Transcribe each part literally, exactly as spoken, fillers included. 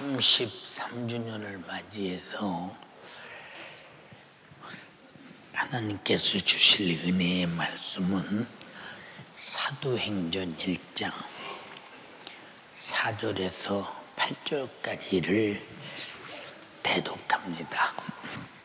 삼십삼 주년을 맞이해서 하나님께서 주실 은혜의 말씀은 사도행전 일 장 사 절에서 팔 절까지를 대독합니다.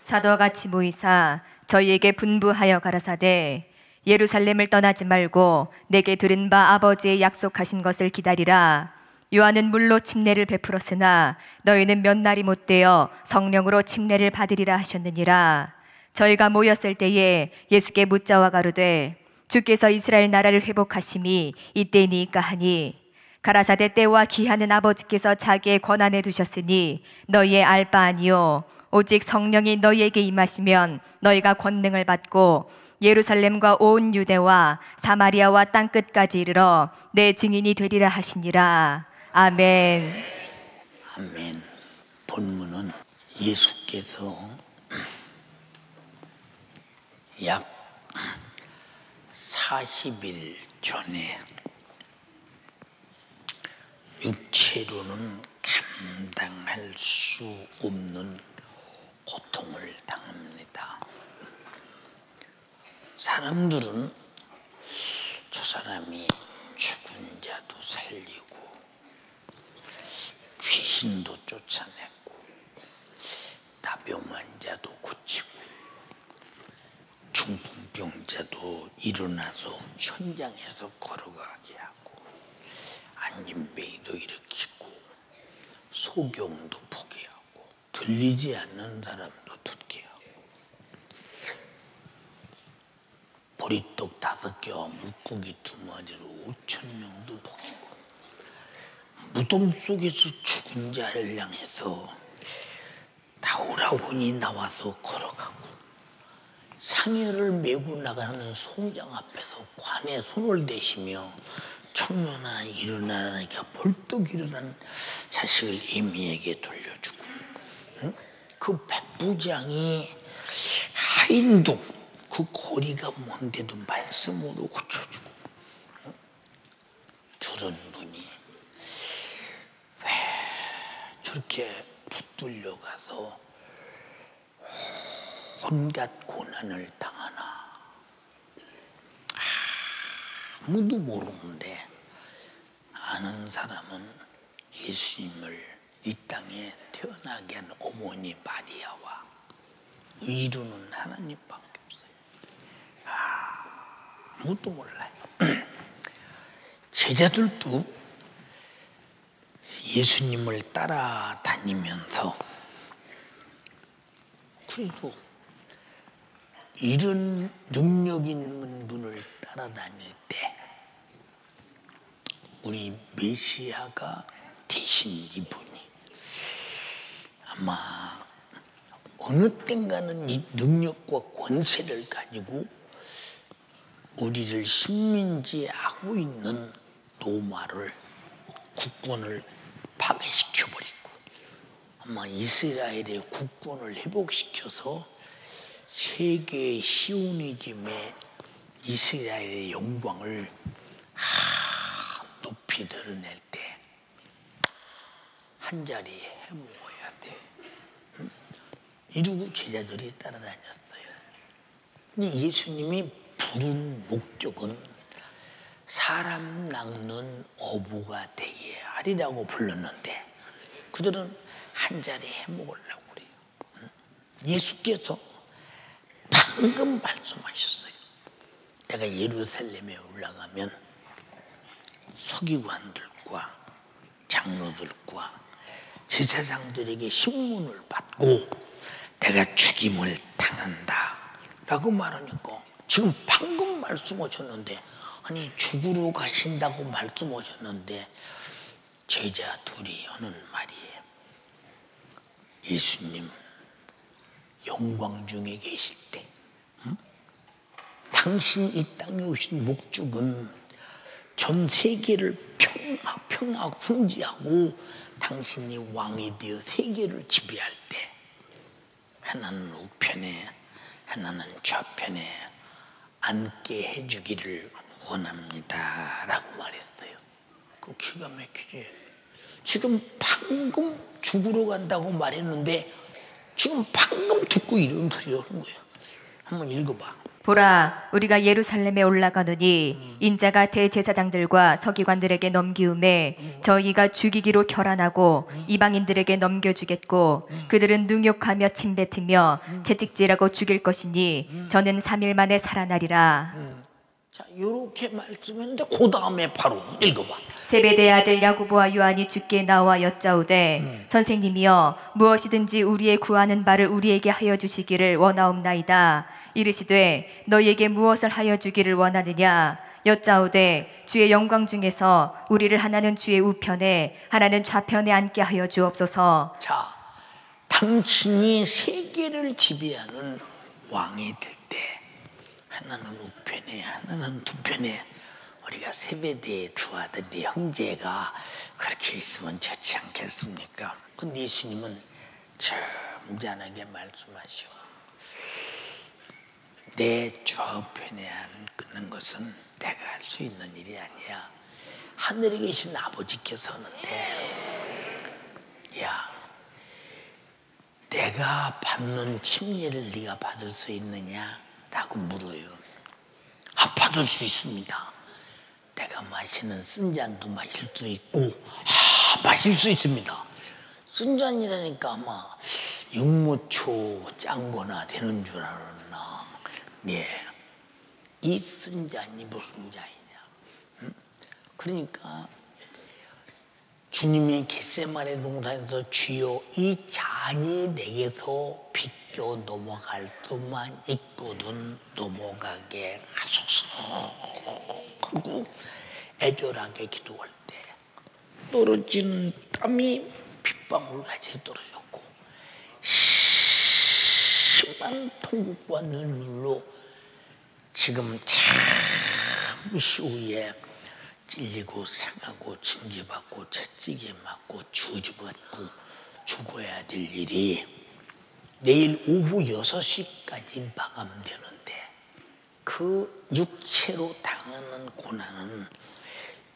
사도와 같이 모이사 저희에게 분부하여 가라사대 예루살렘을 떠나지 말고 내게 들은 바 아버지의 약속하신 것을 기다리라. 요한은 물로 침례를 베풀었으나 너희는 몇 날이 못되어 성령으로 침례를 받으리라 하셨느니라. 저희가 모였을 때에 예수께 묻자와 가로되 주께서 이스라엘 나라를 회복하심이 이때니까 하니 가라사대 때와 기한은 아버지께서 자기의 권한에 두셨으니 너희의 알 바 아니요 오직 성령이 너희에게 임하시면 너희가 권능을 받고 예루살렘과 온 유대와 사마리아와 땅끝까지 이르러 내 증인이 되리라 하시니라. 아멘. 아멘. 본문은 예수께서 약 사십 일 전에 육체로는 감당할 수 없는 고통을 당합니다. 사람들은 저 사람이 죽은 자도 살리고 귀신도 쫓아내고 나병 환자도 고치고 중풍병자도 일어나서 현장에서 걸어가게 하고 안진뱅이도 일으키고 소경도 보게 하고 들리지 않는 사람도 듣게 하고 보리떡 다섯 개와 물고기 두 마리로 오천 명도 먹이고 무덤 속에서 죽은 자를 향해서 나오라 보니 나와서 걸어가고 상여를 메고 나가는 송장 앞에서 관에 손을 대시며 청년아 일어나라니까 벌떡 일어난 자식을 예미에게 돌려주고 응? 그 백부장이 하인도 그 거리가 뭔데도 말씀으로 고쳐주고 응? 저런 분이 왜 저렇게 붙들려가서 온갖 고난을 당하나 아무도 모르는데 아는 사람은 예수님을 이 땅에 태어나게 한 어머니 마리아와 이루는 하나님밖에 없어요. 아무도 몰라요. 제자들도 예수님을 따라다니면서 그래도 이런 능력 있는 분을 따라다닐 때 우리 메시아가 되신 이분이 아마 어느 땐가는 이 능력과 권세를 가지고 우리를 식민지에 하고 있는 로마를 국권을 파괴시켜버리고 아마 이스라엘의 국권을 회복시켜서 세계의 시오니즘의 이스라엘의 영광을 하, 높이 드러낼 때 한자리에 해먹어야 돼. 응? 이러고 제자들이 따라다녔어요. 근데 예수님이 부른 목적은 사람 낚는 어부가 되게 하리라고 불렀는데 그들은 한자리에 해먹으려고 그래요. 응? 예수께서 방금 말씀하셨어요. 내가 예루살렘에 올라가면 서기관들과 장로들과 제사장들에게 신문을 받고 내가 죽임을 당한다 라고 말하니까 지금 방금 말씀하셨는데 아니 죽으러 가신다고 말씀하셨는데 제자 둘이 하는 말이에요. 예수님 영광 중에 계실 때 응? 당신 이 땅에 오신 목적은 전 세계를 평화, 평화 분지하고 당신이 왕이 되어 세계를 지배할 때 하나는 우편에 하나는 좌편에 앉게 해주기를 원합니다 라고 말했어요. 그 기가 막히지. 지금 방금 죽으러 간다고 말했는데 지금 방금 듣고 이런 소리를 하는 거야. 한번 읽어봐. 보라, 우리가 예루살렘에 올라가노니 음. 인자가 대제사장들과 서기관들에게 넘기움에 음. 저희가 죽이기로 결단하고 음. 이방인들에게 넘겨주겠고 음. 그들은 능욕하며 침뱉으며 음. 채찍질하고 죽일 것이니 음. 저는 삼 일 만에 살아나리라. 음. 자, 요렇게 말씀했는데 그 다음에 바로 읽어봐. 세베대의 아들 야고보와 요한이 주께 나와 여짜오되 음. 선생님이여, 무엇이든지 우리의 구하는 바를 우리에게 하여 주시기를 원하옵나이다. 이르시되 너희에게 무엇을 하여 주기를 원하느냐. 여짜오되 주의 영광 중에서 우리를 하나는 주의 우편에 하나는 좌편에 앉게 하여 주옵소서. 자, 당신이 세계를 지배하는 왕이 될 때 하나는 우편에 하나는 두편에 우리가 세배대에 들어와던 네 형제가 그렇게 있으면 좋지 않겠습니까? 근데 예수님은 점잖하게 말씀하시오. 내 좌우편에 앉는 것은 내가 할 수 있는 일이 아니야. 하늘에 계신 아버지께서 하는데, 야, 내가 받는 침례를 네가 받을 수 있느냐? 라고 물어요. 아, 받을 수 있습니다. 내가 마시는 쓴 잔도 마실 수 있고, 아, 마실 수 있습니다. 쓴 잔이라니까 아마 육모초 짠 거나 되는 줄 알았나. 예. 이 쓴 잔이 무슨 잔이냐. 음? 그러니까 주님이 겟세마네 동산에서 주여 이 잔이 내게서 비껴 넘어갈 수만 있거든 넘어가게 하소서 하고 애절하게 기도할 때 떨어지는 땀이 핏방울같이 떨어졌고 심한 통곡받는 눈물로 지금 잠시 후에 찔리고 상하고 징계받고 채찍에 맞고 저주받고 죽어야 될 일이 내일 오후 여섯 시까지 마감되는데 그 육체로 당하는 고난은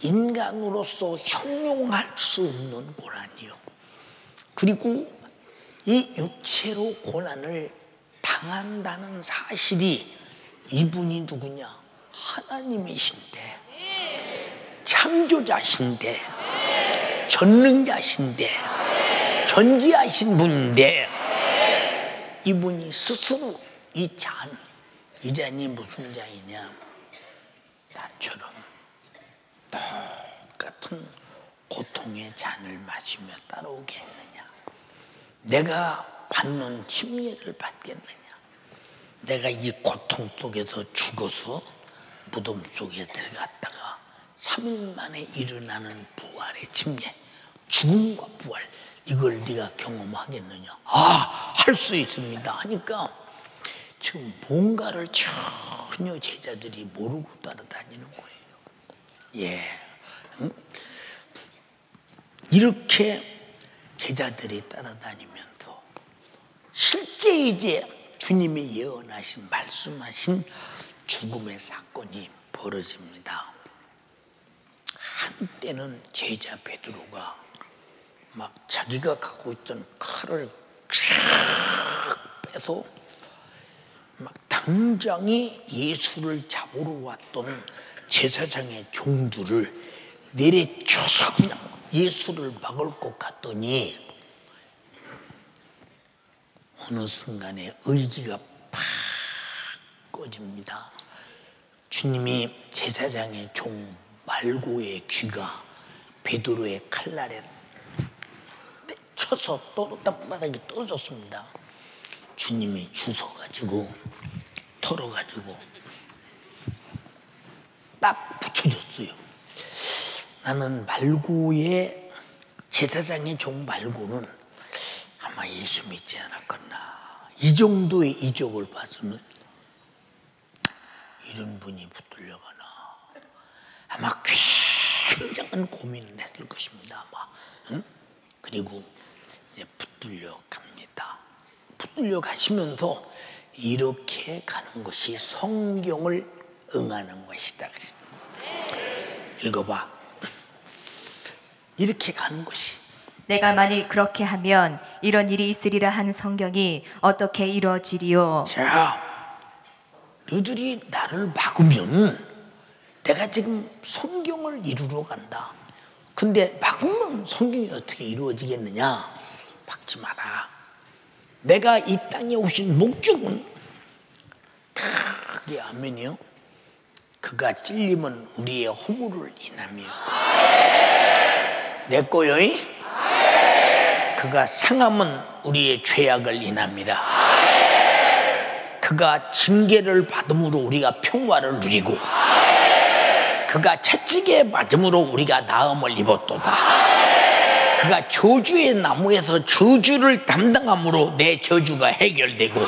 인간으로서 형용할 수 없는 고난이요. 그리고 이 육체로 고난을 당한다는 사실이 이분이 누구냐? 하나님이신데 창조자신데 전능자신데 전지하신 분인데 이분이 스스로 이 잔, 이 잔이 무슨 잔이냐? 나처럼 똑같은 고통의 잔을 마시며 따라오겠느냐? 내가 받는 침례를 받겠느냐? 내가 이 고통 속에서 죽어서 무덤 속에 들어갔다가 삼 일 만에 일어나는 부활의 침례, 죽음과 부활, 이걸 네가 경험하겠느냐? 아, 할 수 있습니다 하니까 지금 뭔가를 전혀 제자들이 모르고 따라다니는 거예요. 예, 음? 이렇게 제자들이 따라다니면서 실제 이제 주님이 예언하신 말씀하신 죽음의 사건이 벌어집니다. 한때는 제자 베드로가 막 자기가 갖고 있던 칼을 쫙 빼서 막 당장이 예수를 잡으러 왔던 제사장의 종들을 내려쳐서 그냥 예수를 막을 것 같더니 어느 순간에 의기가 팍 꺼집니다. 주님이 제사장의 종 말고의 귀가 베드로의 칼날에 쳐서 떨어다 바닥에 떨어졌습니다. 주님이 주워가지고 털어가지고 딱 붙여줬어요. 나는 말고의 제사장의 종 말고는 아마 예수 믿지 않았겠나. 이 정도의 이적을 봤으면 이런 분이 붙들려가나. 아마 굉장한 고민을 했을 것입니다. 아마. 응? 그리고 이제 붙들려 갑니다. 붙들려 가시면서 이렇게 가는 것이 성경을 응하는 것이다. 읽어봐. 이렇게 가는 것이 내가 만일 그렇게 하면 이런 일이 있으리라 하는 성경이 어떻게 이루어지리요? 자, 너희들이 나를 막으면 내가 지금 성경을 이루러 간다. 근데 막으면 성경이 어떻게 이루어지겠느냐? 막지 마라. 내가 이 땅에 오신 목적은 크게 하면요, 그가 찔림은 우리의 허물을 인하며, 내 거요이, 그가 상함은 우리의 죄악을 인합니다. 그가 징계를 받음으로 우리가 평화를 누리고, 그가 채찍에 맞음으로 우리가 나음을 입었도다. 그가 저주의 나무에서 저주를 담당함으로 내 저주가 해결되고,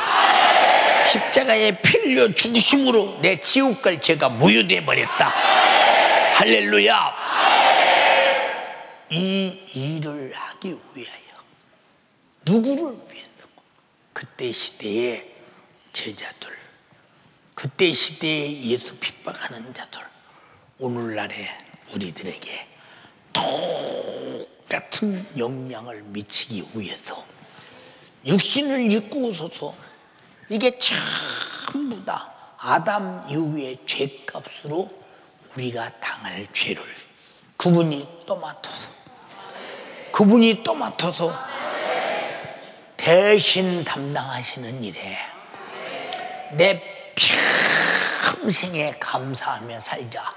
십자가의 피를 죽으심으로 내 지옥갈 죄가 무효되어 버렸다. 할렐루야. 이 일을 하기 위하여, 누구를 위해서? 그때 시대의 제자들, 그때 시대의 예수 핍박하는 자들, 오늘날에 우리들에게 똑같은 영향을 미치기 위해서 육신을 입고 오소서. 이게 전부 다 아담 이후의 죄값으로 우리가 당할 죄를 그분이 또 맡아서, 그분이 또 맡아서 대신 담당하시는 일에 내 평생에 감사하며 살자.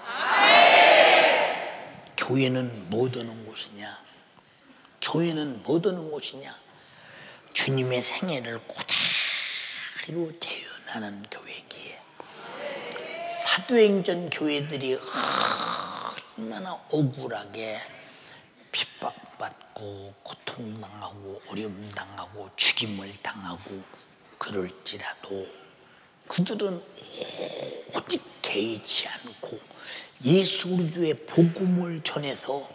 교회는 뭐 되는 곳이냐? 교회는 뭐 되는 곳이냐? 주님의 생애를 그대로 재현하는 교회기에, 사도행전 교회들이 얼마나 억울하게 핍박받고 고통당하고 어려움당하고 죽임을 당하고 그럴지라도 그들은 오직 개의치 않고 예수 그리스도의 복음을 전해서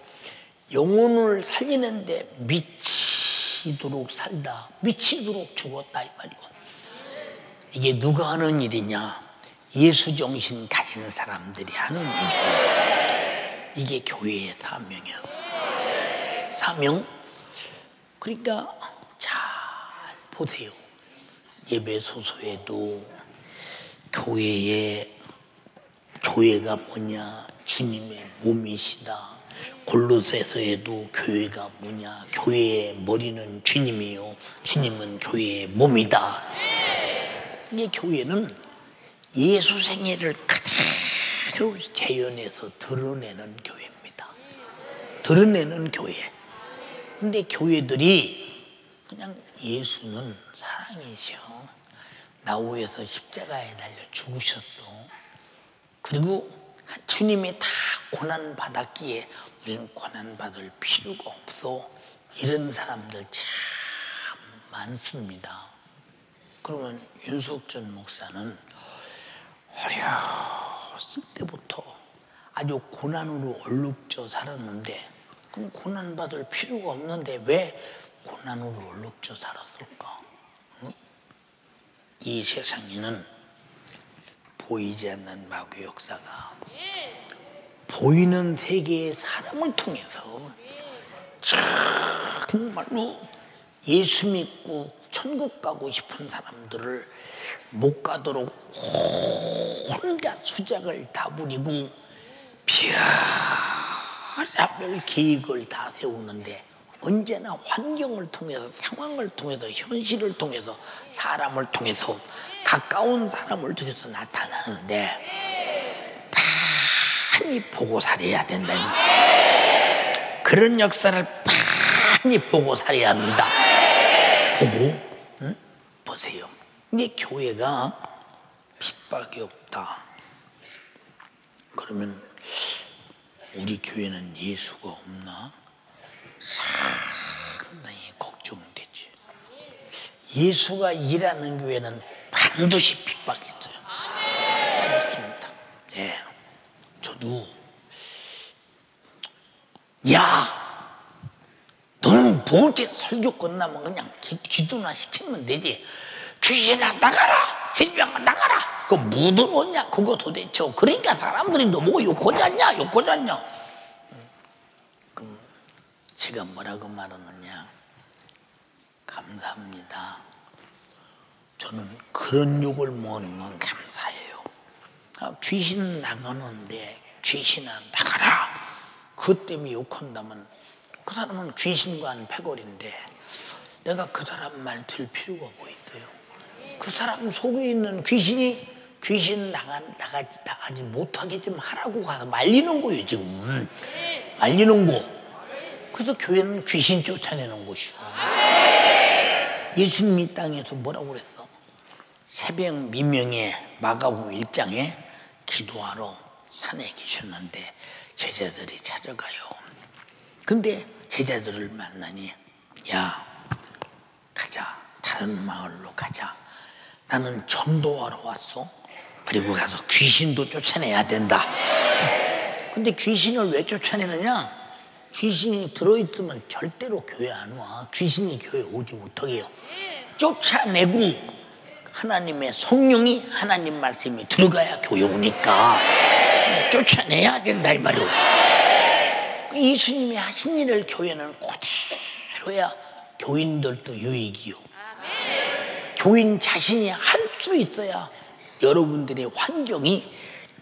영혼을 살리는데 미치도록 살다, 미치도록 죽었다 이 말이고. 이게 누가 하는 일이냐? 예수 정신 가진 사람들이 하는 일이에요. 이게 교회의 사명이에요. 사명. 그러니까 잘 보세요. 예배소서에도 교회의, 교회가 뭐냐, 주님의 몸이시다. 골로새서에도 교회가 뭐냐, 교회의 머리는 주님이요, 주님은 교회의 몸이다. 이게 교회는 예수 생애를 그대로 재현해서 드러내는 교회입니다. 드러내는 교회. 근데 교회들이 그냥 예수는 사랑이셔, 나 위해서 십자가에 달려 죽으셨어, 그리고 주님이 다 고난받았기에 우리는 고난받을 필요가 없어, 이런 사람들 참 많습니다. 그러면 윤석준 목사는 어렸을 때부터 아주 고난으로 얼룩져 살았는데, 그럼 고난받을 필요가 없는데 왜 고난으로 얼룩져 살았을까? 응? 이 세상에는 보이지 않는 마귀 역사가 보이는 세계의 사람을 통해서 정말로 예수 믿고 천국 가고 싶은 사람들을 못 가도록 온갖 수작을 다 부리고 별별 계획을 다 세우는데, 언제나 환경을 통해서, 상황을 통해서, 현실을 통해서, 사람을 통해서, 가까운 사람을 통해서 나타나는데, 많이 보고 살아야 된다. 그런 역사를 많이 보고 살아야 합니다. 보고, 응? 보세요. 근데 교회가 핍박이 없다 그러면 우리 교회는 예수가 없나? 상당히 걱정되지. 예수가 일하는 교회는 반드시 핍박이 있어요. 그렇습니다. 네. 저도, 야, 너는 뭐지? 설교 끝나면 그냥 기, 기도나 시키면 되지. 귀신아 나가라, 질병아 나가라. 그거 뭐 들어오냐? 그거 도대체. 그러니까 사람들이 너 뭐 욕하지 않냐? 욕하지 않냐? 제가 뭐라고 말하느냐, 감사합니다. 저는 그런 욕을 먹는 건 감사해요. 아, 귀신 나가는데 귀신아 나가라, 그것 때문에 욕한다면 그 사람은 귀신과는 패거리인데 내가 그 사람 말 들 필요가 뭐 있어요. 그 사람 속에 있는 귀신이 귀신 나가, 나가, 나가지 못하게 좀 하라고 가서 말리는 거예요, 지금. 말리는 거. 그래서 교회는 귀신 쫓아내는 곳이에요. 예수님이 땅에서 뭐라고 그랬어? 새벽 미명에 마가복음 일 장에 기도하러 산에 계셨는데 제자들이 찾아가요. 근데 제자들을 만나니, 야, 가자. 다른 마을로 가자. 나는 전도하러 왔어. 그리고 가서 귀신도 쫓아내야 된다. 근데 귀신을 왜 쫓아내느냐? 귀신이 들어있으면 절대로 교회 안 와. 귀신이 교회 오지 못하게요. 쫓아내고 하나님의 성령이, 하나님 말씀이 들어가야 교회 오니까 쫓아내야 된다 이 말이오. 예수님이 하신 일을 교회는 그대로야 교인들도 유익이요. 교인 자신이 할 수 있어야 여러분들의 환경이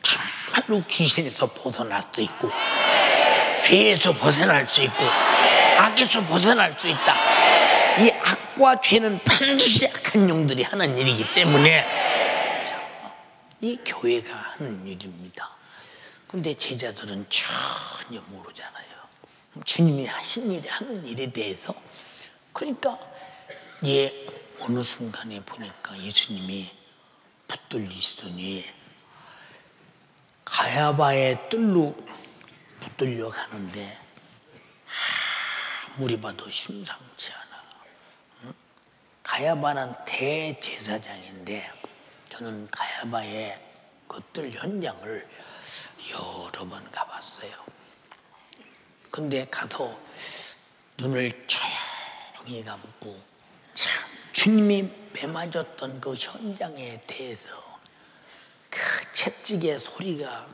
정말로 귀신에서 벗어날 수 있고, 네, 죄에서 벗어날 수 있고, 네, 악에서 벗어날 수 있다. 네. 이 악과 죄는 반드시 악한 영들이 하는 일이기 때문에, 네, 자, 이 교회가 하는 일입니다. 근데 제자들은 전혀 모르잖아요. 주님이 하신 일에 하는 일에 대해서. 그러니까 예, 어느 순간에 보니까 예수님이 붙들리시더니 가야바의 뜰로 붙들려 가는데 아무리 봐도 심상치 않아. 응? 가야바는 대제사장인데 저는 가야바의 그 뜰 현장을 여러 번 가봤어요. 근데 가서 눈을 조용히 감고 참 주님이 매맞았던 그 현장에 대해서 그 채찍의 소리가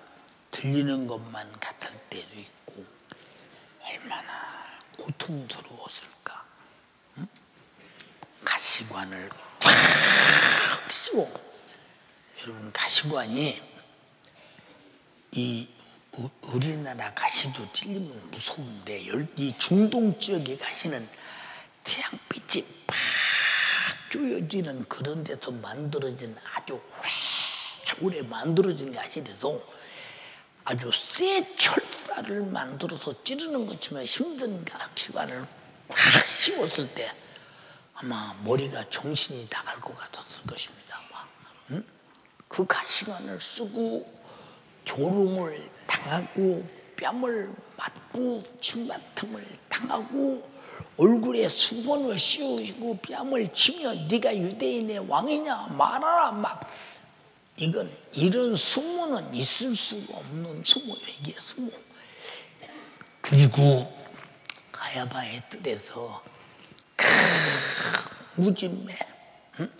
들리는 것만 같을 때도 있고 얼마나 고통스러웠을까. 응? 가시관을 팍 씌워. 여러분 가시관이 이 우리나라 가시도 찔리면 무서운데 이 중동 지역에 가시는 태양빛이 팍 쪼여지는 그런 데서 만들어진 아주 오래오래 만들어진 가시에서 아주 새 철사를 만들어서 찌르는 것처럼 힘든 가시관을 확 씌웠을 때 아마 머리가 정신이 나갈 것 같았을 것입니다. 응? 그 가시관을 쓰고 조롱을 당하고 뺨을 맞고 침뱉음을 당하고 얼굴에 수건을 씌우시고 뺨을 치며 네가 유대인의 왕이냐 말하라 막 이건 이런 수모는 있을 수가 없는 수모예요. 이게 수모. 그리고 가야바의 뜰에서 크 무진매. 응?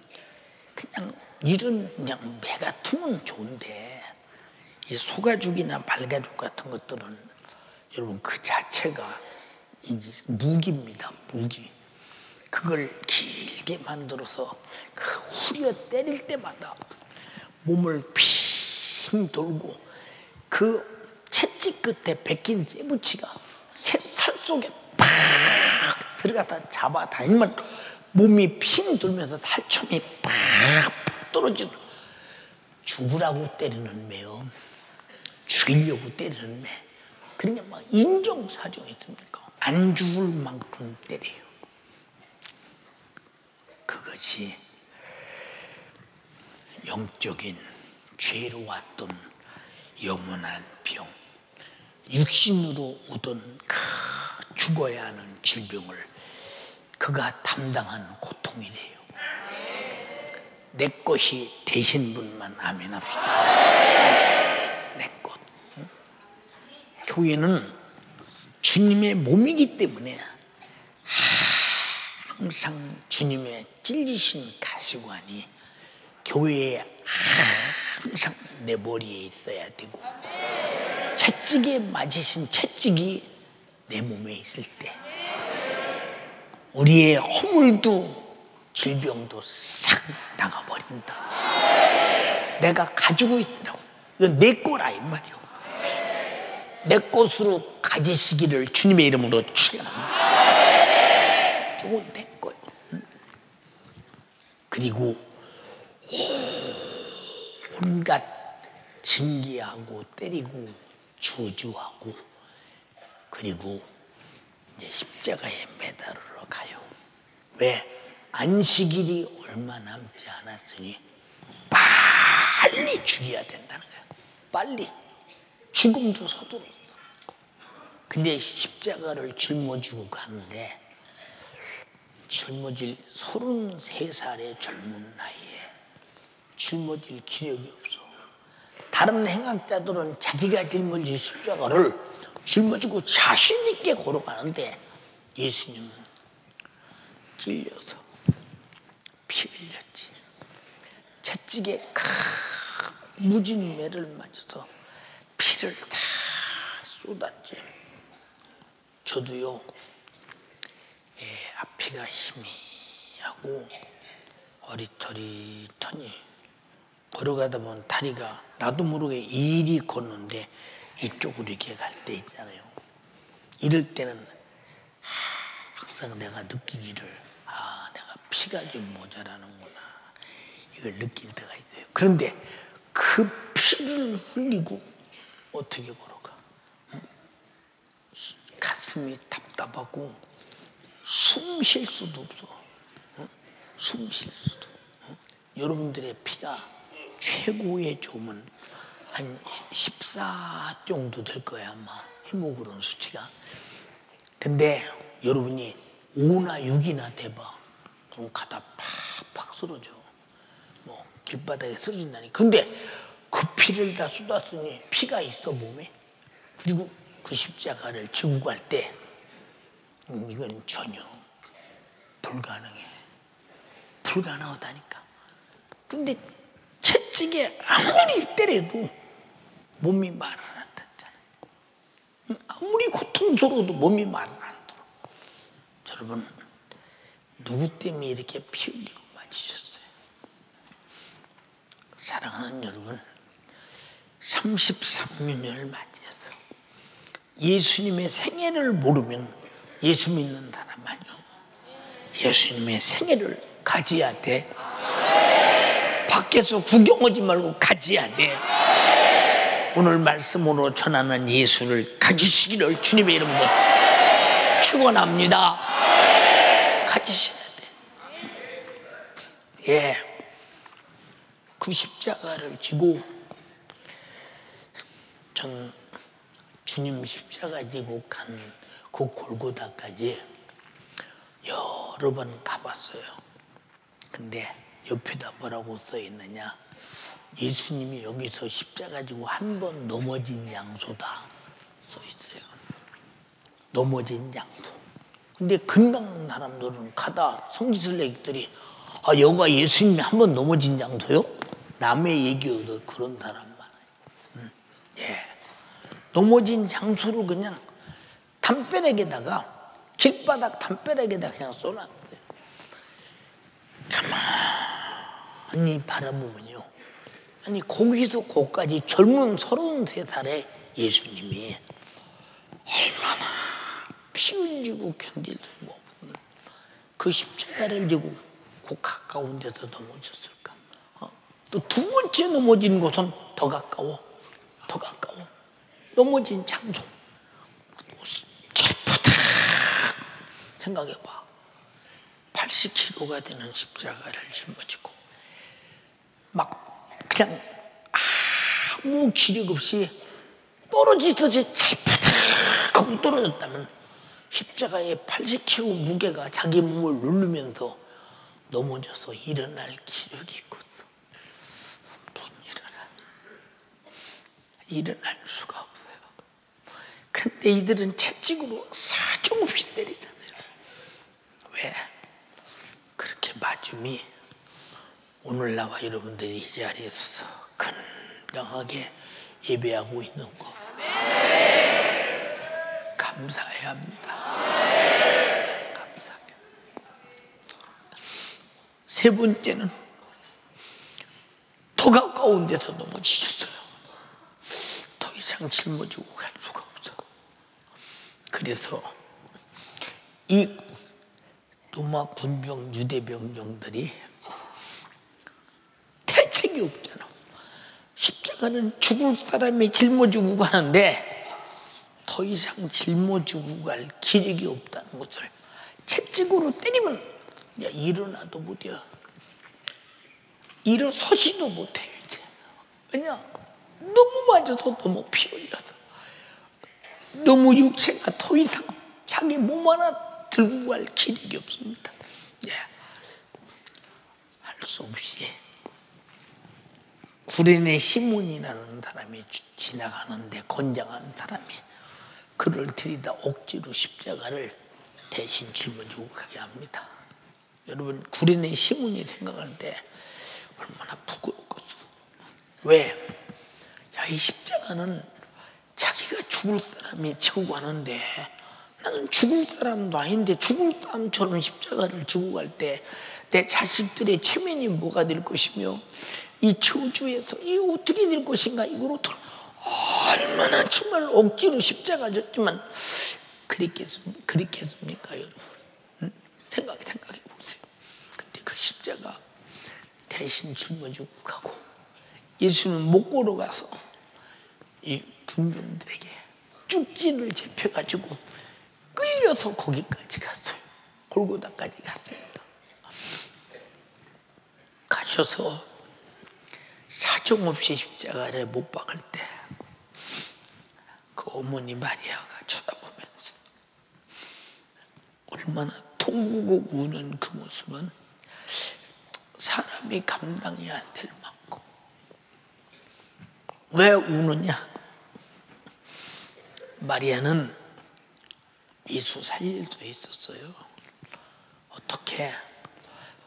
그냥 이런 그냥 매 같으면 좋은데 이 소가죽이나 말가죽 같은 것들은 여러분 그 자체가 무기입니다. 무기. 그걸 길게 만들어서 그 후려 때릴 때마다 몸을 핑 돌고 그 채찍 끝에 베낀 쇠붙이가 살 속에 팍 들어가서 잡아다니면 몸이 핑 돌면서 살점이 팍 떨어지고 죽으라고 때리는 매요. 죽이려고 때리는 매. 그러니까 막 인정사정이 있습니까? 안 죽을 만큼 때려요. 그것이 영적인 죄로 왔던 영원한 병, 육신으로 오던 죽어야 하는 질병을 그가 담당한 고통이래요. 내 것이 되신 분만 아멘합시다. 내 것. 응? 교회는 주님의 몸이기 때문에 항상 주님의 찔리신 가시관이 교회에 항상 내 머리에 있어야 되고 채찍에 맞으신 채찍이 내 몸에 있을 때 우리의 허물도 질병도 싹 나가버린다. 내가 가지고 있더라고. 이건 내 거라 이 말이오. 내 것으로 가지시기를 주님의 이름으로 축원합니다. 이건 내 거요. 그리고 온갖 징계하고 때리고 저주하고 그리고 이제 십자가에 매달으러 가요. 왜? 안식일이 얼마 남지 않았으니 빨리 죽여야 된다는 거야. 빨리. 죽음도 서둘렀어. 근데 십자가를 짊어지고 가는데 짊어질 서른세 살의 젊은 나이에 짊어질 기력이 없어. 다른 행악자들은 자기가 짊어질 십자가를 짊어지고 자신 있게 걸어가는데 예수님은 찔려서 피 흘렸지. 채찍에 큰 무진 매를 맞아서 피를 다 쏟았지. 저도요, 예, 앞이가 희미하고 어리터리터니 걸어가다 보면 다리가 나도 모르게 이리 걷는데 이쪽으로 이렇게 갈 때 있잖아요. 이럴 때는 항상 내가 느끼기를, 아, 내가 피가 좀 모자라는구나, 이걸 느낄 때가 있어요. 그런데 그 피를 흘리고 어떻게 걸어가? 응? 가슴이 답답하고 숨 쉴 수도 없어. 응? 숨 쉴 수도. 응? 여러분들의 피가 최고의 좋으면 한 십사 정도 될 거야 아마, 헤모그론 수치가. 근데 여러분이 오나 육이나 돼봐. 그럼 가다 팍팍 쓰러져. 뭐 길바닥에 쓰러진다니. 근데 그 피를 다 쏟았으니 피가 있어 몸에. 그리고 그 십자가를 지고 갈 때 음, 이건 전혀 불가능해. 불가능하다니까. 근데 채찍에 아무리 때려도 몸이 말을 안 듣잖아. 아무리 고통스러워도 몸이 말을 안 들어. 여러분, 누구 때문에 이렇게 피 흘리고 맞으셨어요? 사랑하는 여러분, 삼십삼 년을 맞이해서 예수님의 생애를 모르면 예수 믿는 사람 아니요. 예수님의 생애를 가져야 돼. 네. 밖에서 구경하지 말고 가져야 돼. 네. 오늘 말씀으로 전하는 예수를 가지시기를 주님의 이름으로 네. 축원합니다. 네. 가지셔야 돼. 예, 그 십자가를 지고 전 주님 십자가 지고 간 그 골고다까지 여러 번 가봤어요. 근데 옆에다 뭐라고 써있느냐? 예수님이 여기서 십자가 지고 한 번 넘어진 양소다 써있어요. 넘어진 양소. 근데 근방 사람들은 가다 성지순례객들이, 아, 여기가 예수님이 한 번 넘어진 양소요? 남의 얘기여도 그런 사람. 예, 넘어진 장소를 그냥 담벼락에다가, 길바닥 담벼락에다 그냥 쏘놨어요. 가만히 바라보면요, 아니 거기서 거기까지 젊은 서른세 살의 예수님이 얼마나 피 흘리고 견딜 수가 없는 그 십자가를 지고 그 가까운 데서 넘어졌을까. 어? 또 두 번째 넘어진 곳은 더 가까워. 더 가까워. 넘어진 장소. 슬프다. 생각해봐. 팔십 킬로그램가 되는 십자가를 짊어지고 막 그냥 아무 기력 없이 떨어지듯이 슬프다 하고 떨어졌다면, 십자가의 팔십 킬로그램 무게가 자기 몸을 누르면서 넘어져서 일어날 기력이 있거든. 일어날 수가 없어요. 그런데 이들은 채찍으로 사정없이 때리잖아요. 왜? 그렇게 맞음이 오늘 나와 여러분들이 이 자리에서 건강하게 예배하고 있는 거 감사해야 합니다. 감사해요. 세 번째는 도가 가운데서 넘어지셨어요. 더 이상 짊어지고 갈 수가 없어. 그래서 이 로마 군병, 유대병정들이 대책이 없잖아. 십자가는 죽을 사람이 짊어지고 가는데 더 이상 짊어지고 갈 기력이 없다는 것을 채찍으로 때리면 야, 일어나도 못해요. 일어서지도 못해요. 이제. 왜냐? 너무 맞아서 너무 피 흘려서 너무 육체가 더 이상 자기 몸 하나 들고 갈 기력이 없습니다. 예. 할 수 없이 구레네 시몬이라는 사람이 지나가는데 건장한 사람이 그를 들이다 억지로 십자가를 대신 짊어지고 가게 합니다. 여러분, 구레네 시몬이 생각할 때 얼마나 부끄럽겠어. 왜? 야, 이 십자가는 자기가 죽을 사람이 지고 가는데 나는 죽을 사람도 아닌데 죽을 사람처럼 십자가를 지고 갈 때 내 자식들의 체면이 뭐가 될 것이며 이 저주에서 이거 어떻게 될 것인가, 이걸 어떻게 얼마나 정말 억지로 십자가 졌지만 그랬겠습니까? 그랬겠습니까 여러분? 응? 생각, 생각해 보세요. 근데 그 십자가 대신 짊어지고 가고 예수는 목고로 가서 이 군병들에게 쭉지를 잡혀가지고 끌려서 거기까지 갔어요. 골고다까지 갔습니다. 가셔서 사정없이 십자가를 못 박을 때 그 어머니 마리아가 쳐다보면서 얼마나 통곡 우는 그 모습은 사람이 감당이 안 될 만큼. 왜 우느냐? 마리아는 예수 살릴 수 있었어요. 어떻게?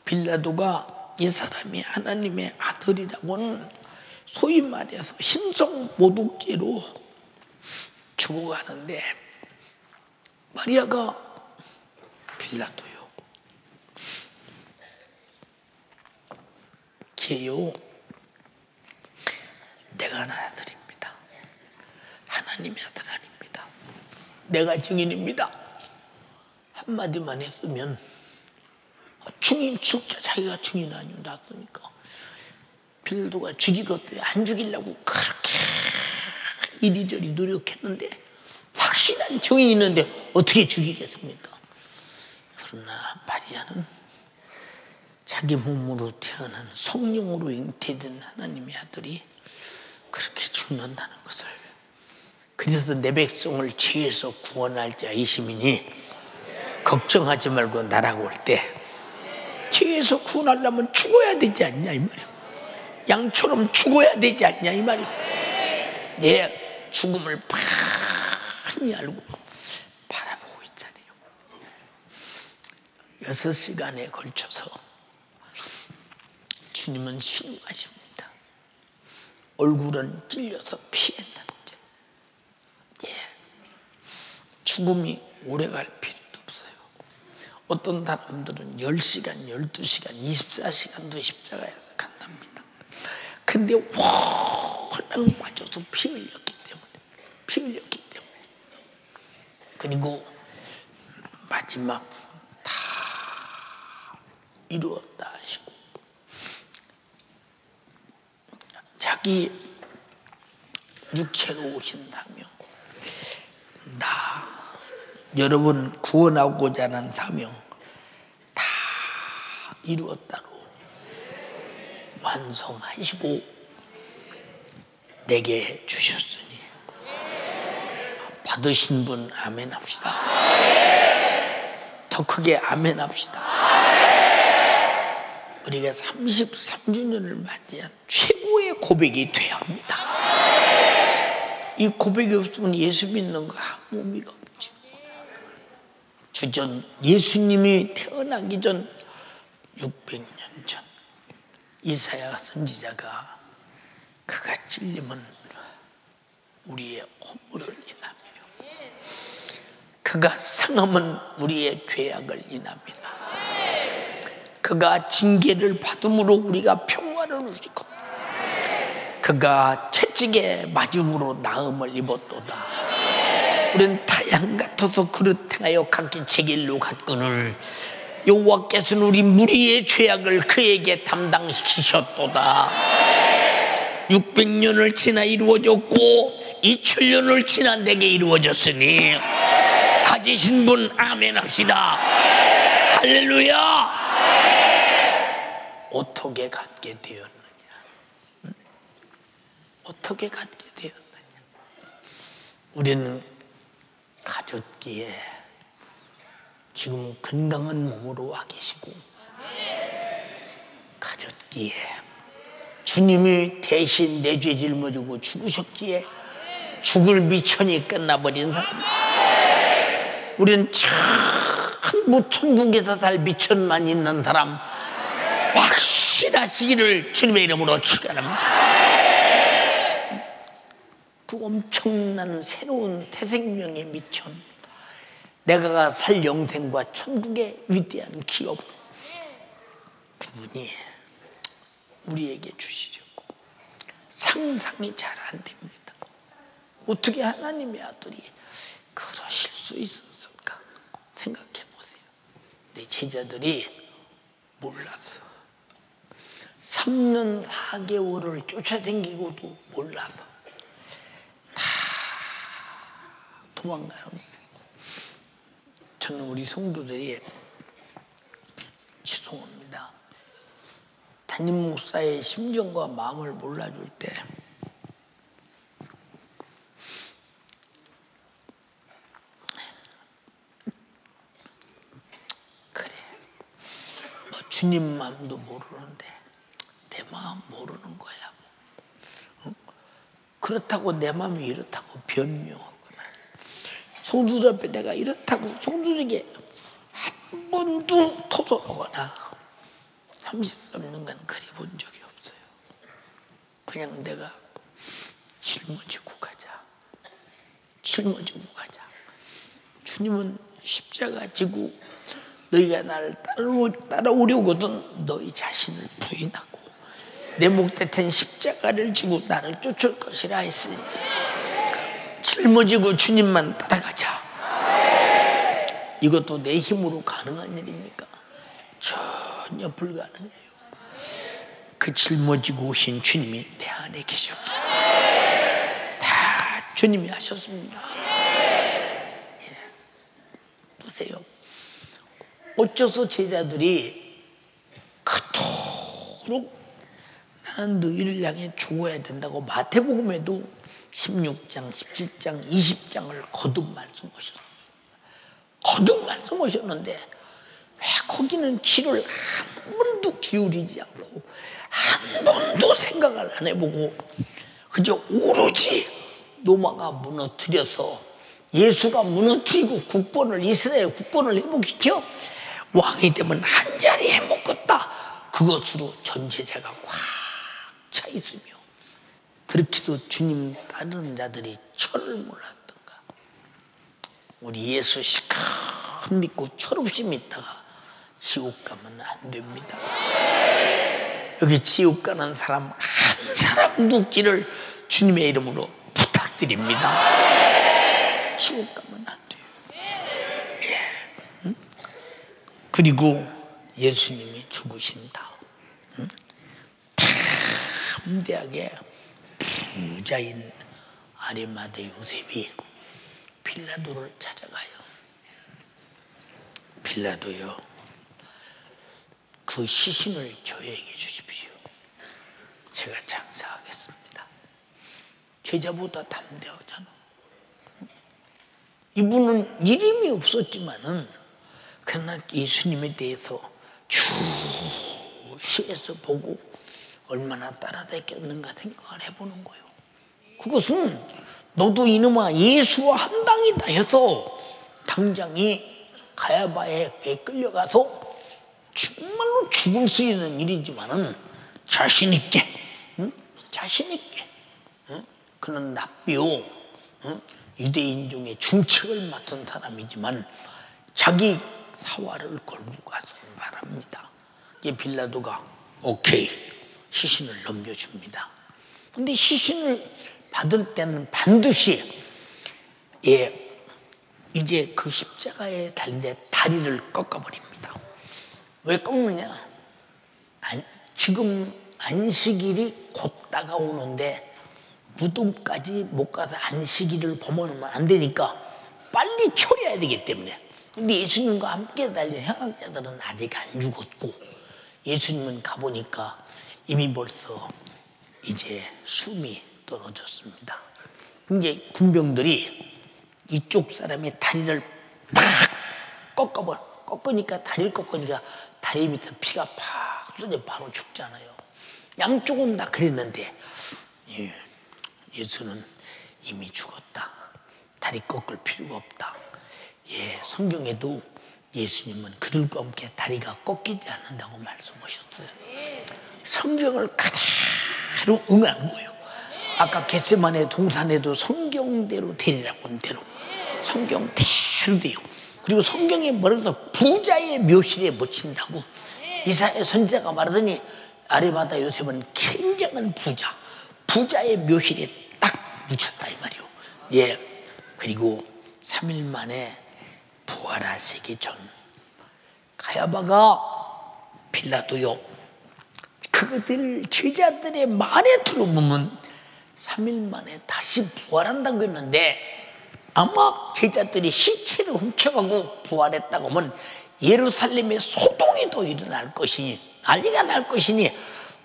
빌라도가 이 사람이 하나님의 아들이라고는 소위 말해서 신성 모독죄로 죽어가는데 마리아가 빌라도요. 걔요, 내가 하나님의 아들입니다. 하나님의 아들 아닙니다. 내가 증인입니다. 한마디만 했으면 증인 죽자, 자기가 증인 아니면 낫습니까? 빌라도가 죽이겠대. 안 죽이려고 그렇게 이리저리 노력했는데 확실한 증인이 있는데 어떻게 죽이겠습니까? 그러나 마리아는 자기 몸으로 태어난 성령으로 잉태된 하나님의 아들이 그렇게 죽는다는 것을, 그래서 내 백성을 죄에서 구원할 자이심이니 걱정하지 말고 나라고 올 때 죄에서 구원하려면 죽어야 되지 않냐 이 말이오. 양처럼 죽어야 되지 않냐 이 말이오. 예, 죽음을 많이 알고 바라보고 있잖아요. 여섯 시간에 걸쳐서 주님은 신음하십니다. 얼굴은 찔려서 피했는데, 예, 죽음이 오래갈 필요도 없어요. 어떤 사람들은 열 시간, 열두 시간, 이십사 시간도 십자가에서 간답니다. 근데 홀랑 빠져서 피 흘렸기 때문에, 피 흘렸기 때문에. 그리고 마지막 다 이루었다 하시고 자기 육체로 오신다며 나 여러분 구원하고자 하는 사명 다 이루었다로 완성하시고 내게 주셨으니 받으신 분 아멘 합시다. 더 크게 아멘 합시다. 우리가 삼십삼 주년을 맞이한 최고의 고백이 돼야 합니다. 이 고백이 없으면 예수 믿는 거 아무 의미가 없지. 주전 예수님이 태어나기 전 육백 년 전 이사야 선지자가 그가 찔림은 우리의 허물을 인하며 그가 상함은 우리의 죄악을 인합니다. 그가 징계를 받음으로 우리가 평화를 누리고 그가 채찍에 맞음으로 나음을 입었도다. 우린 타양 같아서 그릇 행하여 각기 제 길로 갔거늘 여호와께서는 우리 무리의 죄악을 그에게 담당시키셨도다. 육백 년을 지나 이루어졌고 이천 년을 지난 내게 이루어졌으니 가지신 분 아멘 합시다. 할렐루야. 어떻게 갖게 되었느냐, 응? 어떻게 갖게 되었느냐. 우리는 가졌기에 지금 건강한 몸으로 와 계시고 가졌기에 주님이 대신 내 죄 짊어지고 죽으셨기에 죽을 미천이 끝나버린 사람. 우리는 전부 천국에서 살 미천만 있는 사람 확신하시기를 주님의 이름으로 축원합니다. 그 엄청난 새로운 태생명의 미천, 내가 살 영생과 천국의 위대한 기업, 그분이 우리에게 주시려고 상상이 잘 안 됩니다. 어떻게 하나님의 아들이 그러실 수 있었을까 생각해 보세요. 내 제자들이 몰라서 삼 년 사 개월을 쫓아다니고도 몰라서 다 도망가는 거예요. 저는 우리 성도들이 죄송합니다. 담임 목사의 심정과 마음을 몰라줄 때 그래 뭐 주님 마음도 모르는데 내 마음 모르는 거야. 응? 그렇다고 내 마음이 이렇다고 변명하거나 성도들 앞에 내가 이렇다고 성도들에게 한 번도 토설하거나 삼십삼 년간 그리 본 적이 없어요. 그냥 내가 짊어지고 가자. 짊어지고 가자. 주님은 십자가 지고 너희가 나를 따라오려거든 너희 자신을 부인하고 내 목대텐 십자가를 지고 나를 쫓을 것이라 했으니 짊어지고 주님만 따라가자. 이것도 내 힘으로 가능한 일입니까? 전혀 불가능해요. 그 짊어지고 오신 주님이 내 안에 계셨다. 다 주님이 하셨습니다. 예. 보세요. 어째서 제자들이 그토록 나는 너희를 향해 죽어야 된다고 마태복음에도 십육 장, 십칠 장, 이십 장을 거듭 말씀하셨습니다. 거듭 말씀하셨는데 왜 거기는 귀를 한 번도 기울이지 않고 한 번도 생각을 안 해보고 그저 오로지 노마가 무너뜨려서 예수가 무너뜨리고 국권을 이스라엘 국권을 회복시켜 왕이 되면 한 자리에 먹겠다. 그것으로 전제자가 꽉 차 있으며 그렇게도 주님 따르는 자들이 철을 몰랐던가. 우리 예수 시커 믿고 철없이 믿다가 지옥 가면 안 됩니다. 여기 지옥 가는 사람 한 사람도 길을 주님의 이름으로 부탁드립니다. 지옥 가면 안 돼요. 응? 그리고 예수님이 죽으신 다음 담대하게 응? 부자인 아리마대 요셉이 빌라도를 찾아가요. 빌라도요, 그 시신을 저에게 주십시오. 제가 장사하겠습니다. 제자보다 담대하잖아. 이분은 이름이 없었지만은 그러나 예수님에 대해서 쭉 시에서 보고 얼마나 따라다녔는가 생각을 해보는 거예요. 그것은 너도 이놈아 예수와 한 당이다 해서 당장이 가야바에 끌려가서 정말로 죽을 수 있는 일이지만은 자신 있게, 응? 자신 있게, 응? 그는 납비오, 응? 유대인종의 중책을 맡은 사람이지만 자기 사활을 걸고 가서 말합니다. 이 빌라도가 오케이 시신을 넘겨줍니다. 근데 시신을 받을 때는 반드시 예, 이제 그 십자가에 달린 다리를 꺾어버립니다. 왜 꺾느냐? 안, 지금 안식일이 곧 다가오는데 무덤까지 못 가서 안식일을 범하면 안 되니까 빨리 처리해야 되기 때문에. 근데 예수님과 함께 달린 형학자들은 아직 안 죽었고 예수님은 가보니까 이미 벌써 이제 숨이 떨어졌습니다. 이제 군병들이 이쪽 사람의 다리를 팍 꺾어버려. 꺾으니까 다리를 꺾으니까 다리 밑에 피가 팍 쏟아져 바로 죽잖아요. 양쪽은 다 그랬는데 예, 예수는 이미 죽었다. 다리 꺾을 필요가 없다. 예, 성경에도 예수님은 그들과 함께 다리가 꺾이지 않는다고 말씀하셨어요. 성경을 그대로 응한 거예요. 아까 겟세마네 동산에도 성경대로 되리라고 한 대로 성경대로 돼요. 그리고 성경에 말해서 부자의 묘실에 묻힌다고 이사야 선지자가 말하더니 아리마다 요셉은 굉장한 부자, 부자의 묘실에 딱 묻혔다 이 말이요. 예, 그리고 삼 일 만에 부활하시기 전 가야바가 빌라도요 그것들 제자들의 말에 들어보면 삼 일 만에 다시 부활한다고 했는데 아마 제자들이 시체를 훔쳐가고 부활했다고 하면 예루살렘에 소동이 더 일어날 것이니 난리가 날 것이니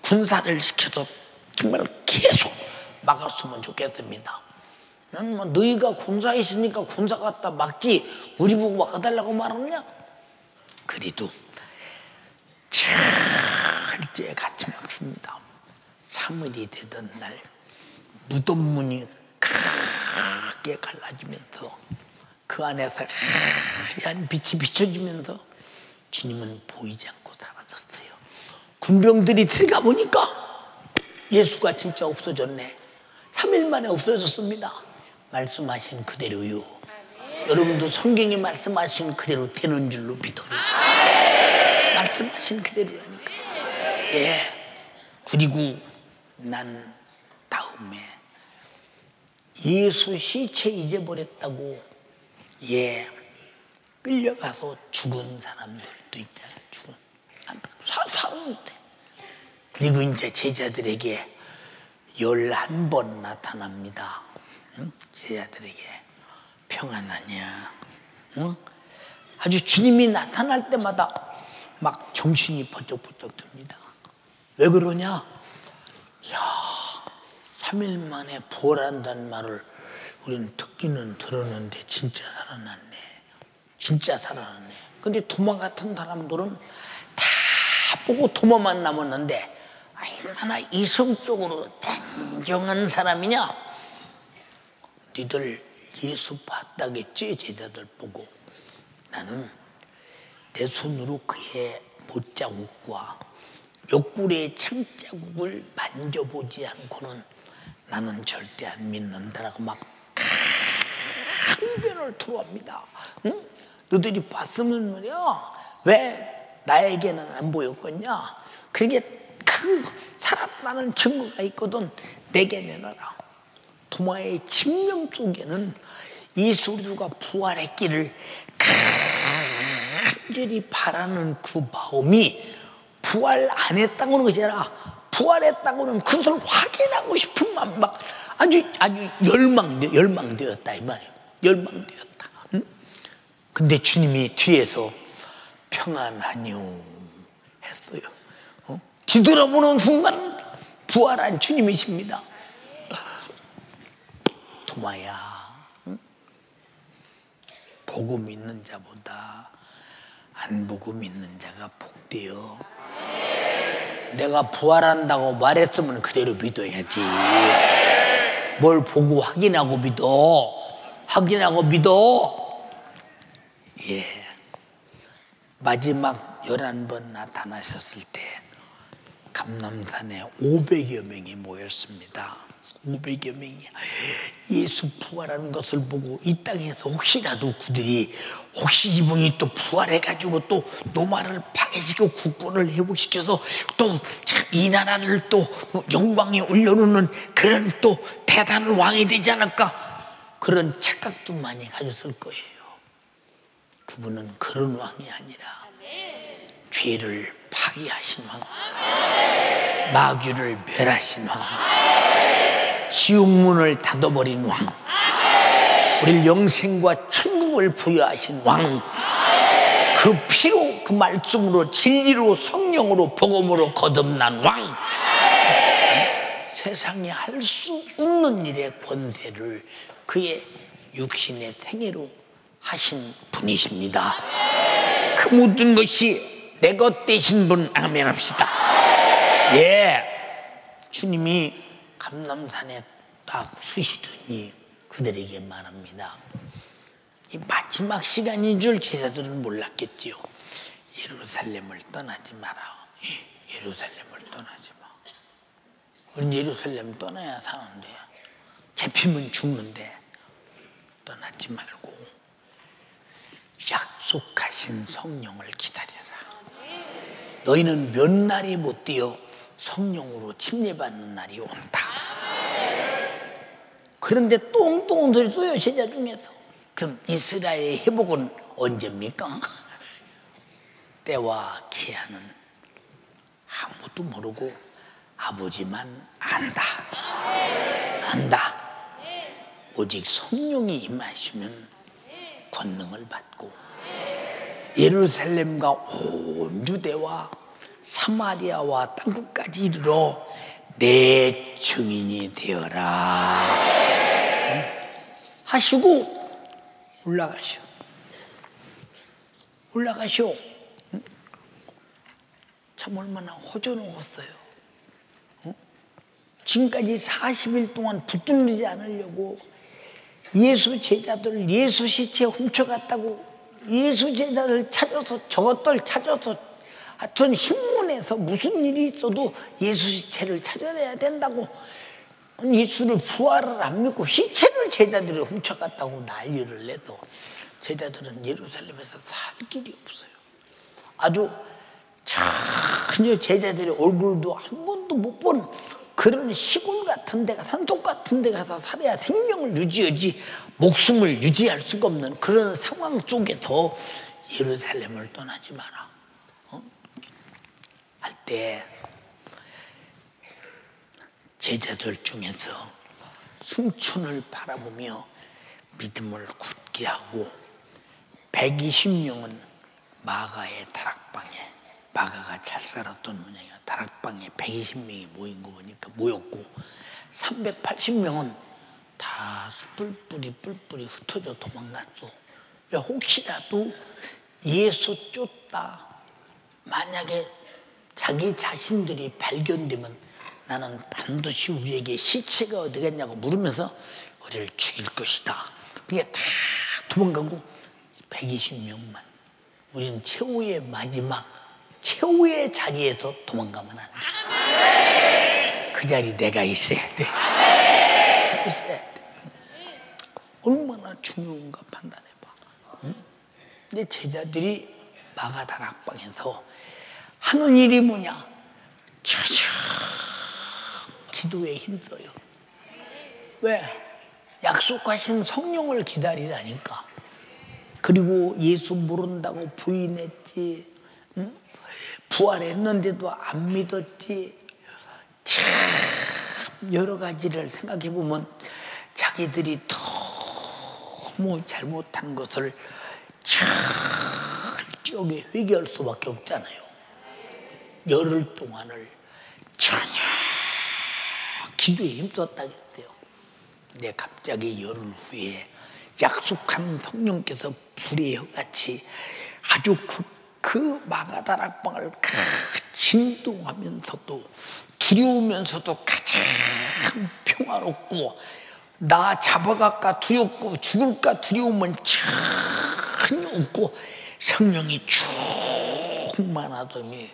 군사를 시켜서 정말 계속 막았으면 좋겠습니다. 나는 뭐 너희가 군사 있으니까 군사 갖다 막지 우리 보고 막아달라고 말하느냐? 그래도 철저히 같이 막습니다. 삼 일이 되던 날 무덤 문이 크게 갈라지면서 그 안에서 하얀 빛이 비춰지면서 주님은 보이지 않고 사라졌어요. 군병들이 들어가 보니까 예수가 진짜 없어졌네. 삼 일 만에 없어졌습니다. 말씀하신 그대로요. 아, 네. 여러분도 성경이 말씀하신 그대로 되는 줄로 믿어요. 아, 네. 말씀하신 그대로라니까. 예. 그리고 난 다음에 예수 시체 잊어버렸다고 예 끌려가서 죽은 사람들도 있잖아요. 죽은 사람들. 그리고 이제 제자들에게 열한 번 나타납니다. 응? 제자들에게 평안하냐? 응? 아주 주님이 나타날 때마다 막 정신이 번쩍번쩍 듭니다. 왜 그러냐? 야. 삼 일 만에 부활한다는 말을 우리는 듣기는 들었는데 진짜 살아났네. 진짜 살아났네. 근데 도마 같은 사람들은 다 보고 도마만 남았는데 얼마나 이성적으로 단정한 사람이냐. 니들 예수 봤다겠지 제자들 보고. 나는 내 손으로 그의 못자국과 옆구리의 창자국을 만져보지 않고는 나는 절대 안 믿는다라고 막 큰 변을 토로합니다. 응? 너들이 봤으면 말이야. 왜 나에게는 안 보였겠냐? 그게 그 살았다는 증거가 있거든. 내게 내놔라. 도마의 증명 속에는 예수가 부활했기를 간절히 바라는 그 마음이 부활 안 했다고 하는 것이 아니라 부활했다고는 그것을 확인하고 싶은 마음 막 아주 아주 열망되 열망되었다 이 말이에요. 열망되었다. 응? 근데 주님이 뒤에서 평안하뇨 했어요. 어? 뒤돌아보는 순간 부활한 주님이십니다. 도마야, 응? 보고 믿는 자보다 안 보고 믿는 자가 복되어. 내가 부활한다고 말했으면 그대로 믿어야지. 뭘 보고 확인하고 믿어. 확인하고 믿어. 예. 마지막 열한 번 나타나셨을 때 감람산에 오백여 명이 모였습니다. 오백여 명이야. 예수 부활하는 것을 보고 이 땅에서 혹시라도 그들이 혹시 이분이 또 부활해가지고 또 노마를 파괴시키고 국권을 회복시켜서 또 이 나라를 또 영광에 올려놓는 그런 또 대단한 왕이 되지 않을까, 그런 착각도 많이 가졌을 거예요. 그분은 그런 왕이 아니라 죄를 파괴하신 왕, 아멘. 마귀를 멸하신 왕, 아멘. 지옥문을 닫아버린 왕, 아멘. 우리 영생과 천국을 부여하신 왕, 아멘. 그 피로, 그 말씀으로, 진리로, 성령으로, 복음으로 거듭난 왕, 아멘. 세상에 할 수 없는 일의 권세를 그의 육신의 행위로 하신 분이십니다. 아멘. 그 모든 것이 내 것 되신 분, 아멘 합시다. 예. 주님이 감람산에 딱 서시더니 그들에게 말합니다. 이 마지막 시간인 줄 제자들은 몰랐겠지요. 예루살렘을 떠나지 마라. 예루살렘을 떠나지 마. 우린 예루살렘 떠나야 사는데, 잡히면 죽는데, 떠나지 말고 약속하신 성령을 기다려라. 너희는 몇 날이 못 되어 성령으로 침례받는 날이 온다. 그런데 또 엉뚱한 소리 써요, 제자 중에서. 그럼 이스라엘의 회복은 언제입니까? 때와 기한은 아무도 모르고 아버지만 안다. 안다. 오직 성령이 임하시면 권능을 받고, 예루살렘과 온 유대와 사마리아와 땅끝까지 이르러 내 증인이 되어라, 네. 하시고 올라가시오. 올라가시오. 참 얼마나 허전하겠어요. 어? 지금까지 사십 일 동안 붙들리지 않으려고 예수 제자들 예수 시체 훔쳐갔다고 예수 제자를 찾아서 저것들 찾아서 하여튼 신문에서 무슨 일이 있어도 예수 시체를 찾아내야 된다고, 예수를 부활을 안 믿고 시체를 제자들이 훔쳐갔다고 난리를 내도 제자들은 예루살렘에서 살 길이 없어요. 아주 전혀 제자들의 얼굴도 한 번도 못 본 그런 시골 같은 데, 산속 같은 데 가서 살아야 생명을 유지하지 목숨을 유지할 수가 없는 그런 상황 속에서 예루살렘을 떠나지 마라 어? 할 때 제자들 중에서 승천을 바라보며 믿음을 굳게 하고, 백이십 명은 마가의 다락방에, 마가가 잘 살았던 모양이야. 다락방에 백이십 명이 모인 거 보니까 모였고, 삼백팔십 명은 다 뿔뿔이 뿔뿔이 흩어져 도망갔어. 혹시라도 예수 쫓다, 만약에 자기 자신들이 발견되면 나는 반드시 우리에게 시체가 어디 갔냐고 물으면서 우리를 죽일 것이다. 그게 다 도망가고 백이십 명만. 우리는 최후의 마지막, 최후의 자리에서 도망가면 안 돼. 그 자리 내가 있어야 돼. 아멘. 있어야 돼. 얼마나 중요한가 판단해봐. 응? 근데 제자들이 마가 다락방에서 하는 일이 뭐냐? 차차 기도에 힘써요. 왜? 약속하신 성령을 기다리라니까. 그리고 예수 모른다고 부인했지. 응? 부활했는데도 안 믿었지. 참 여러 가지를 생각해보면 자기들이 너무 잘못한 것을 철저하게 회개할 수밖에 없잖아요. 열흘 동안을 전혀 기도에 힘썼다 그랬대요. 근데 갑자기 열흘 후에 약속한 성령께서 불의 혀같이 아주 그 그 마가 다락방을 진동하면서도 두려우면서도 가장 평화롭고, 나 잡아갈까 두렵고 죽을까 두려움은 전혀 없고 성령이 충만하더니,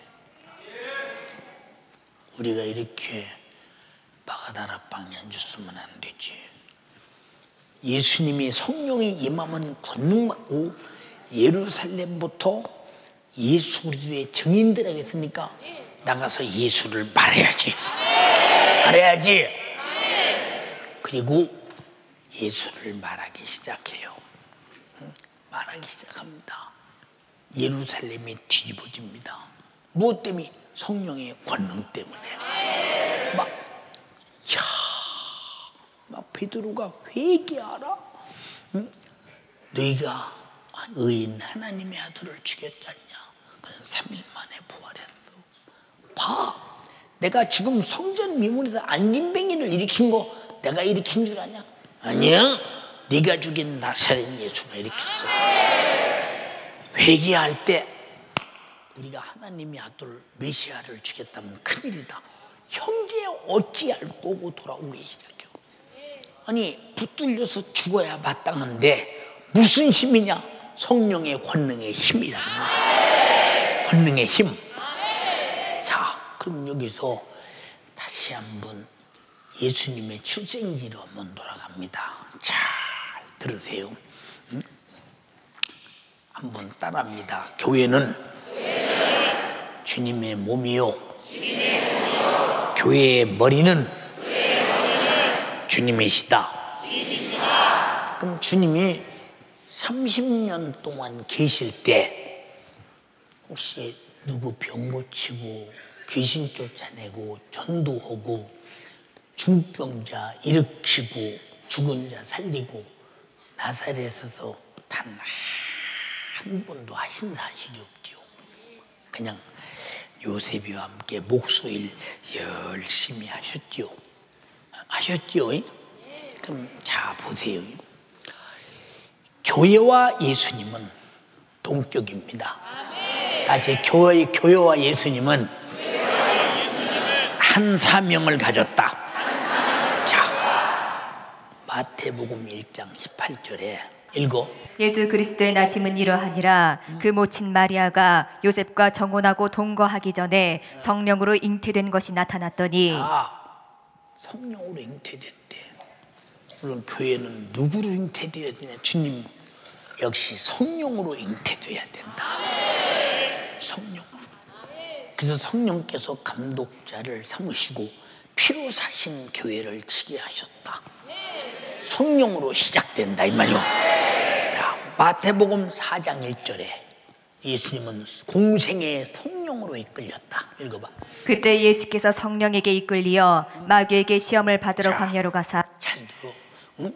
우리가 이렇게 바가다라 빵년 주스면 안 되지. 예수님이 성령이 임하면 권능 받고 예루살렘부터 예수 그리스도의 증인들에게 했으니까 나가서 예수를 말해야지. 말해야지. 그리고 예수를 말하기 시작해요. 말하기 시작합니다. 예루살렘이 뒤집어집니다. 무엇 때문에? 성령의 권능 때문에. 막, 이야, 막 베드로가 회개하라. 응? 너희가 의인 하나님의 아들을 죽였잖냐. 그는 삼 일 만에 부활했어. 봐, 내가 지금 성전 미문에서 안진뱅이를 일으킨 거 내가 일으킨 줄 아냐? 아니야. 네가 죽인 나사렛 예수가 일으켰어. 회개할 때 우리가 하나님의 아들 메시아를 죽였다면 큰일이다. 형제 어찌할 거고 돌아오기 시작해요. 아니 붙들려서 죽어야 마땅한데 무슨 힘이냐? 성령의 권능의 힘이라는 거. 권능의 힘. 자, 그럼 여기서 다시 한번 예수님의 출생지로 한번 돌아갑니다. 잘 들으세요. 응? 한번 따라합니다. 교회는 주님의 몸이요, 주님의 몸이요. 교회의 머리는, 교회의 머리는 주님이시다. 주님이시다. 그럼 주님이 삼십 년 동안 계실 때 혹시 누구 병 고치고 귀신 쫓아내고 전도하고 중병자 일으키고 죽은 자 살리고 나사렛에서 단 한 번도 하신 사실이 없지요. 그냥 요셉이와 함께 목소일 열심히 하셨지요. 하셨지요. 그럼 자 보세요. 교회와 예수님은 동격입니다. 다시 교회, 교회와 예수님은 한 사명을 가졌다. 마태복음 일 장 십팔 절에 읽어. 예수 그리스도의 나심은 이러하니라. 그 모친 마리아가 요셉과 정혼하고 동거하기 전에 성령으로 잉태된 것이 나타났더니. 아, 성령으로 잉태됐대. 물론 교회는 누구로 잉태되어야 되냐? 주님 역시 성령으로 잉태되어야 된다. 성령으로. 그래서 성령께서 감독자를 삼으시고 피로 사신 교회를 치게 하셨다. 성령으로 시작된다 이 말이요. 자, 마태복음 사 장 일 절에 예수님은 공생의 성령으로 이끌렸다. 읽어봐. 그때 예수께서 성령에게 이끌리어 마귀에게 시험을 받으러 자, 광야로 가사. 잘 들어. 응?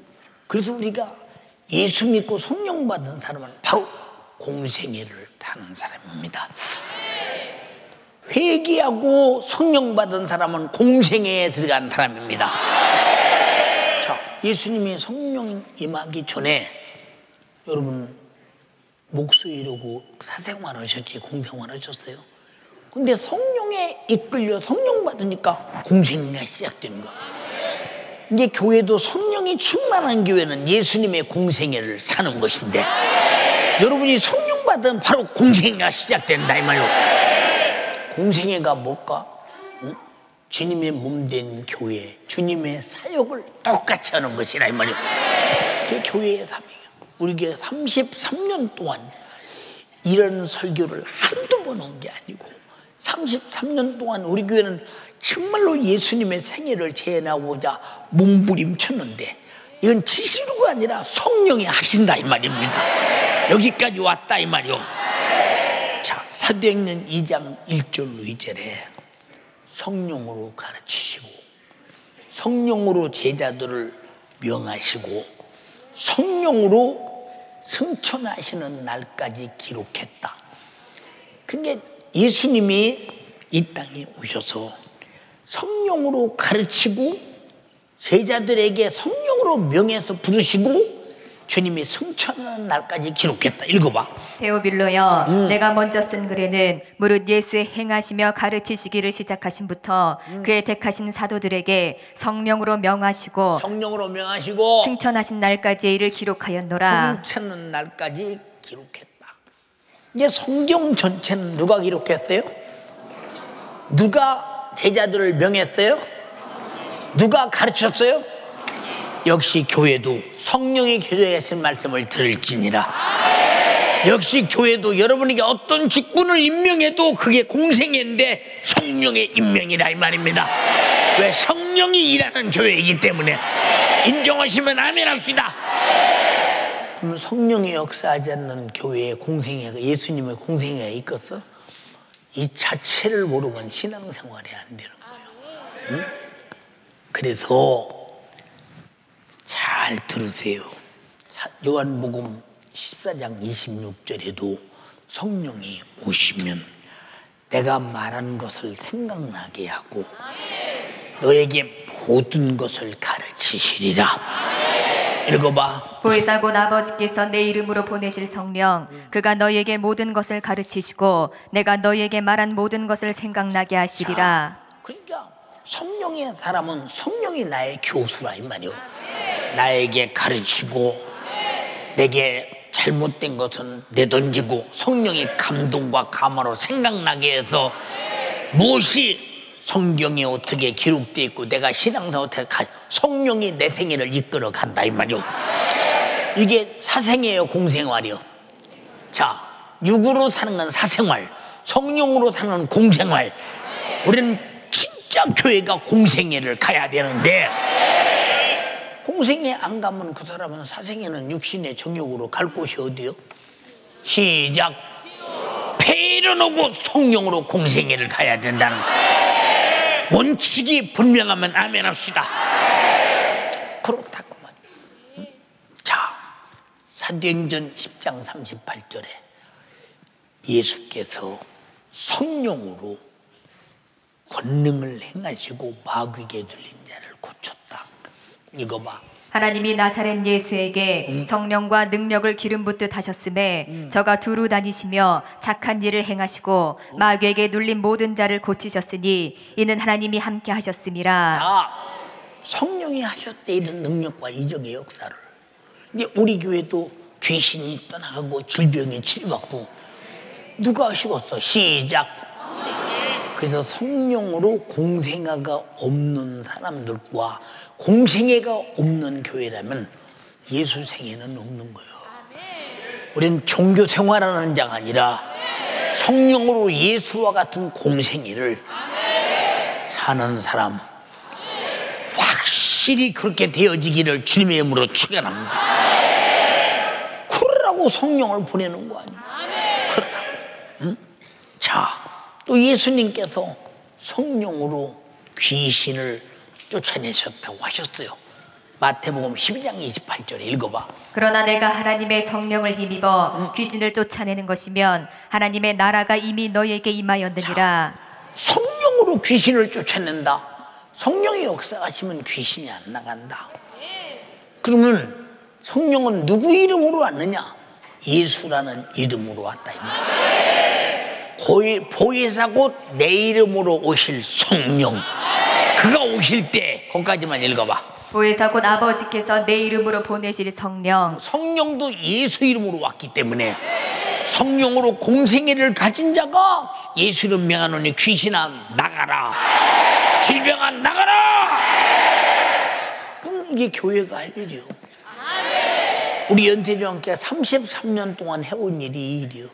그래서 우리가 예수 믿고 성령 받은 사람은 바로 공생애를 타는 사람입니다. 회개하고 성령 받은 사람은 공생애에 들어간 사람입니다. 예수님이 성령 임하기 전에 여러분 목숨 이루고 사생활 하셨지 공생활 하셨어요. 근데 성령에 이끌려 성령 받으니까 공생애가 시작되는 거야. 이제 교회도 성령이 충만한 교회는 예수님의 공생애를 사는 것인데 여러분이 성령 받으면 바로 공생애가 시작된다 이 말이에요. 공생애가 뭘까? 응? 주님의 몸된 교회, 주님의 사역을 똑같이 하는 것이라 이 말이에요. 그 교회의 사명이에요. 우리가 삼십삼 년 동안 이런 설교를 한두 번 한 게 아니고 삼십삼 년 동안 우리 교회는 정말로 예수님의 생애를 재현하고자 몸부림쳤는데 이건 지시로가 아니라 성령이 하신다 이 말입니다. 여기까지 왔다 이 말이요. 자, 사도행전 이 장 일 절로 이 절에 성령으로 가르치시고 성령으로 제자들을 명하시고 성령으로 승천하시는 날까지 기록했다. 근데 예수님이 이 땅에 오셔서 성령으로 가르치고 제자들에게 성령으로 명해서 부르시고 주님이 승천하는 날까지 기록했다. 읽어봐. 데오빌로여, 음. 내가 먼저 쓴 글에는 무릇 예수의 행하시며 가르치시기를 시작하신부터 음. 그의 택하신 사도들에게 성령으로 명하시고 성령으로 명하시고 승천하신 날까지의 일을 기록하였노라. 승천하는 날까지 기록했다. 이제 성경 전체는 누가 기록했어요? 누가 제자들을 명했어요? 누가 가르쳤어요? 역시 교회도 성령의 교제하신 말씀을 들을지니라. 역시 교회도 여러분에게 어떤 직분을 임명해도 그게 공생애인데 성령의 임명이라 이 말입니다. 왜? 성령이 일하는 교회이기 때문에. 인정하시면 아멘 합시다. 그럼 성령이 역사하지 않는 교회의 공생애가, 예수님의 공생애가 있겠어? 이 자체를 모르면 신앙생활이 안 되는 거예요. 응? 그래서 잘 들으세요. 요한복음 십사 장 이십육 절에도 성령이 오시면 내가 말한 것을 생각나게 하고 너에게 모든 것을 가르치시리라. 읽어봐. 보혜사 곧 아버지께서 내 이름으로 보내실 성령, 그가 너에게 모든 것을 가르치시고 내가 너에게 말한 모든 것을 생각나게 하시리라. 자, 그러니까 성령의 사람은 성령이 나의 교수라 이 말이오. 나에게 가르치고 내게 잘못된 것은 내던지고 성령의 감동과 감화로 생각나게 해서, 무엇이 성경에 어떻게 기록되어 있고 내가 신앙생활 어떻게 가, 성령이 내 생애를 이끌어 간다 이 말이오. 이게 사생애예요, 공생활이요? 자, 육으로 사는 건 사생활, 성령으로 사는 건 공생활. 우리는 진짜 교회가 공생애를 가야 되는데 공생애 안 가면 그 사람은 사생애는 육신의 정욕으로 갈 곳이 어디요? 시작. 폐를 놓고 성령으로 공생애를 가야 된다는 거예요. 원칙이 분명하면 아멘 합시다. 그렇다고 말이야. 응? 자, 사도행전 십 장 삼십팔 절에 예수께서 성령으로 권능을 행하시고 마귀에게 눌린 자를 고쳤다. 이거 봐. 하나님이 나사렛 예수에게 음. 성령과 능력을 기름 붓듯 하셨음에 음. 저가 두루 다니시며 착한 일을 행하시고 음. 마귀에게 눌린 모든 자를 고치셨으니 이는 하나님이 함께 하셨음이라. 아, 성령이 하셨대 이런 능력과 이적의 역사를. 근데 우리 교회도 귀신이 떠나가고 질병이 치료받고 누가 하시겠어? 시작. 그래서 성령으로 공생애가 없는 사람들과 공생애가 없는 교회라면 예수 생애는 없는 거예요. 우린 종교 생활하는 자가 아니라 성령으로 예수와 같은 공생애를 사는 사람, 확실히 그렇게 되어지기를 주님의 이름으로 축원합니다. 그러라고 성령을 보내는 거 아니에요. 그러라고. 응? 자, 또 예수님께서 성령으로 귀신을 쫓아내셨다고 하셨어요. 마태복음 십이 장 이십팔 절에 읽어봐. 그러나 내가 하나님의 성령을 힘입어 응. 귀신을 쫓아내는 것이면 하나님의 나라가 이미 너에게 임하였느니라. 자, 성령으로 귀신을 쫓아낸다. 성령이 역사하시면 귀신이 안 나간다. 그러면 성령은 누구 이름으로 왔느냐? 예수라는 이름으로 왔다. 보혜사 곧 내 이름으로 오실 성령, 그가 오실 때. 거기까지만 읽어봐. 보혜사 곧 아버지께서 내 이름으로 보내실 성령. 성령도 예수 이름으로 왔기 때문에 성령으로 공생애를 가진 자가 예수 이름 명하노니 귀신아 나가라, 질병아 나가라. 그럼 이게 교회가 할 일이요. 우리 연태교회가 삼십삼 년 동안 해온 일이 이 일이요.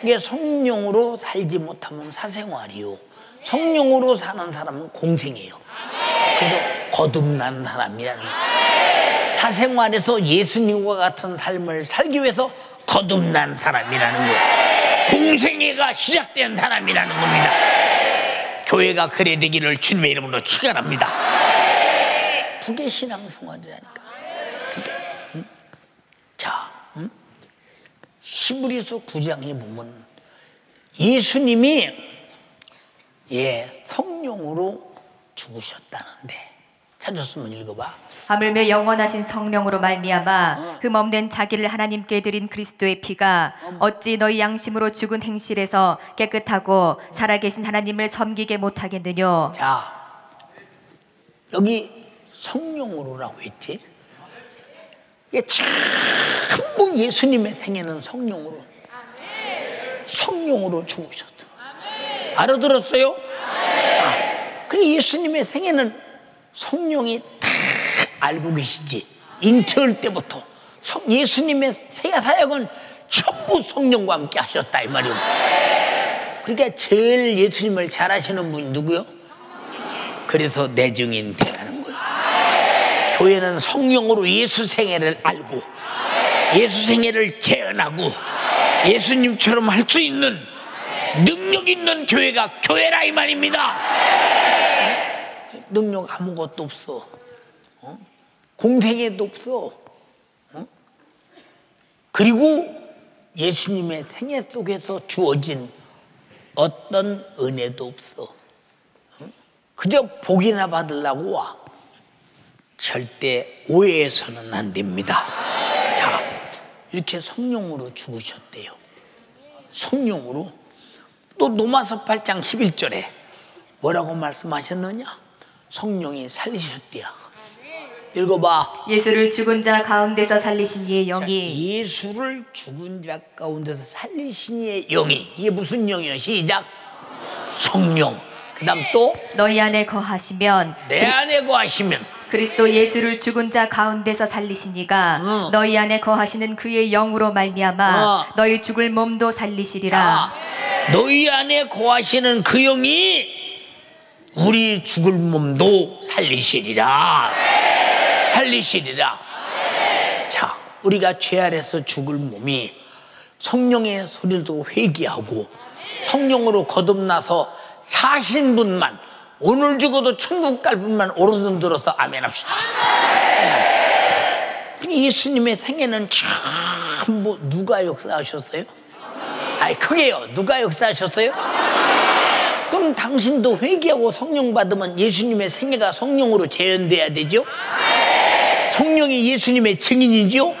이게 성령으로 살지 못하면 사생활이요, 성령으로 사는 사람은 공생이에요. 그래서 거듭난 사람이라는 거예요. 사생활에서 예수님과 같은 삶을 살기 위해서 거듭난 사람이라는 거예요. 공생애가 시작된 사람이라는 겁니다. 교회가 그래 되기를 주님의 이름으로 축원합니다. 그게 신앙생활이라니까. 그게. 응? 자, 응? 히브리서 구 장에 보면 예수님이 예 성령으로 죽으셨다는데, 찾았으면 읽어봐. 하물며 영원하신 성령으로 말미암아 흠없는 자기를 하나님께 드린 그리스도의 피가 어찌 너희 양심으로 죽은 행실에서 깨끗하고 살아계신 하나님을 섬기게 못하겠느뇨. 자, 여기 성령으로라고 했지. 예, 전부 예수님의 생애는 성령으로 성령으로 죽으셨어. 알아들었어요? 아, 그래서 예수님의 생애는 성령이 다 알고 계시지. 잉태할 때부터 성, 예수님의 사역은 전부 성령과 함께 하셨다 이 말이에요. 그러니까 제일 예수님을 잘 아시는 분이 누구요? 그래서 내 증인 되라는 거예요. 교회는 성령으로 예수 생애를 알고 예수 생애를 재현하고 예수님처럼 할 수 있는 능력 있는 교회가 교회라 이 말입니다. 능력 아무것도 없어. 어? 공생애도 없어. 어? 그리고 예수님의 생애 속에서 주어진 어떤 은혜도 없어. 어? 그저 복이나 받으려고 와. 절대 오해해서는 안 됩니다. 자, 이렇게 성령으로 죽으셨대요. 성령으로. 또 로마서 팔 장 십일 절에 뭐라고 말씀하셨느냐? 성령이 살리셨대요. 읽어봐. 예수를 죽은 자 가운데서 살리신 이의 영이. 자, 예수를 죽은 자 가운데서 살리신 이의 영이. 이게 무슨 영이요? 시작. 성령. 그 다음 또 너희 안에 거하시면. 내 그리... 안에 거하시면. 그리스도 예수를 죽은 자 가운데서 살리신 이가 응. 너희 안에 거하시는 그의 영으로 말미암아 어. 너희 죽을 몸도 살리시리라. 자, 너희 안에 거하시는 그 영이 우리 죽을 몸도 살리시리라. 살리시리라. 자, 우리가 죄 아래서 죽을 몸이 성령의 소리도 회개하고 성령으로 거듭나서 사신 분만, 오늘 죽어도 천국 갈 분만 오른손 들어서 아멘 합시다. 네. 예수님의 생애는 전부 누가 역사하셨어요? 아니 그게요. 누가 역사하셨어요? 그럼 당신도 회개하고 성령 받으면 예수님의 생애가 성령으로 재현돼야 되죠? 성령이 예수님의 증인이죠?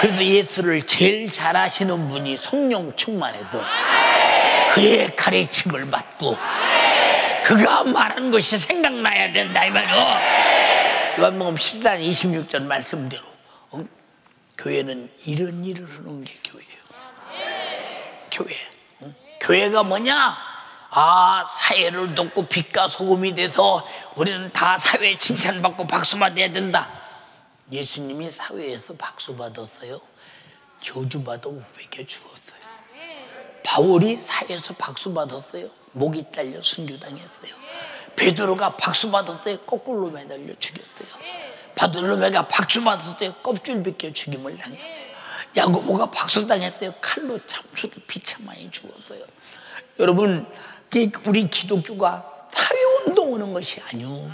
그래서 예수를 제일 잘 아시는 분이 성령 충만해서 그의 가르침을 받고 그가 말한 것이 생각나야 된다 이 말이오. 요한복음 십사 장 이십육 절 말씀대로 어? 교회는 이런 일을 하는 게 교회예요. 네. 교회. 어? 네. 교회가 뭐냐? 아, 사회를 돕고 빛과 소금이 돼서 우리는 다 사회에 칭찬받고 박수받아야 된다. 예수님이 사회에서 박수받았어요. 저주받아 우베겨 죽었어요. 바울이 사회에서 박수받았어요. 목이 잘려 순교당했대요. 베드로가 박수받았어요. 거꾸로 매달려 죽였대요. 바돌로매가 박수받았어요. 껍질 벗겨 죽임을 당했어요. 야고보가 박수당했대요. 칼로 참수로 비참하게 죽었어요. 여러분, 우리 기독교가 사회운동하는 것이 아니오.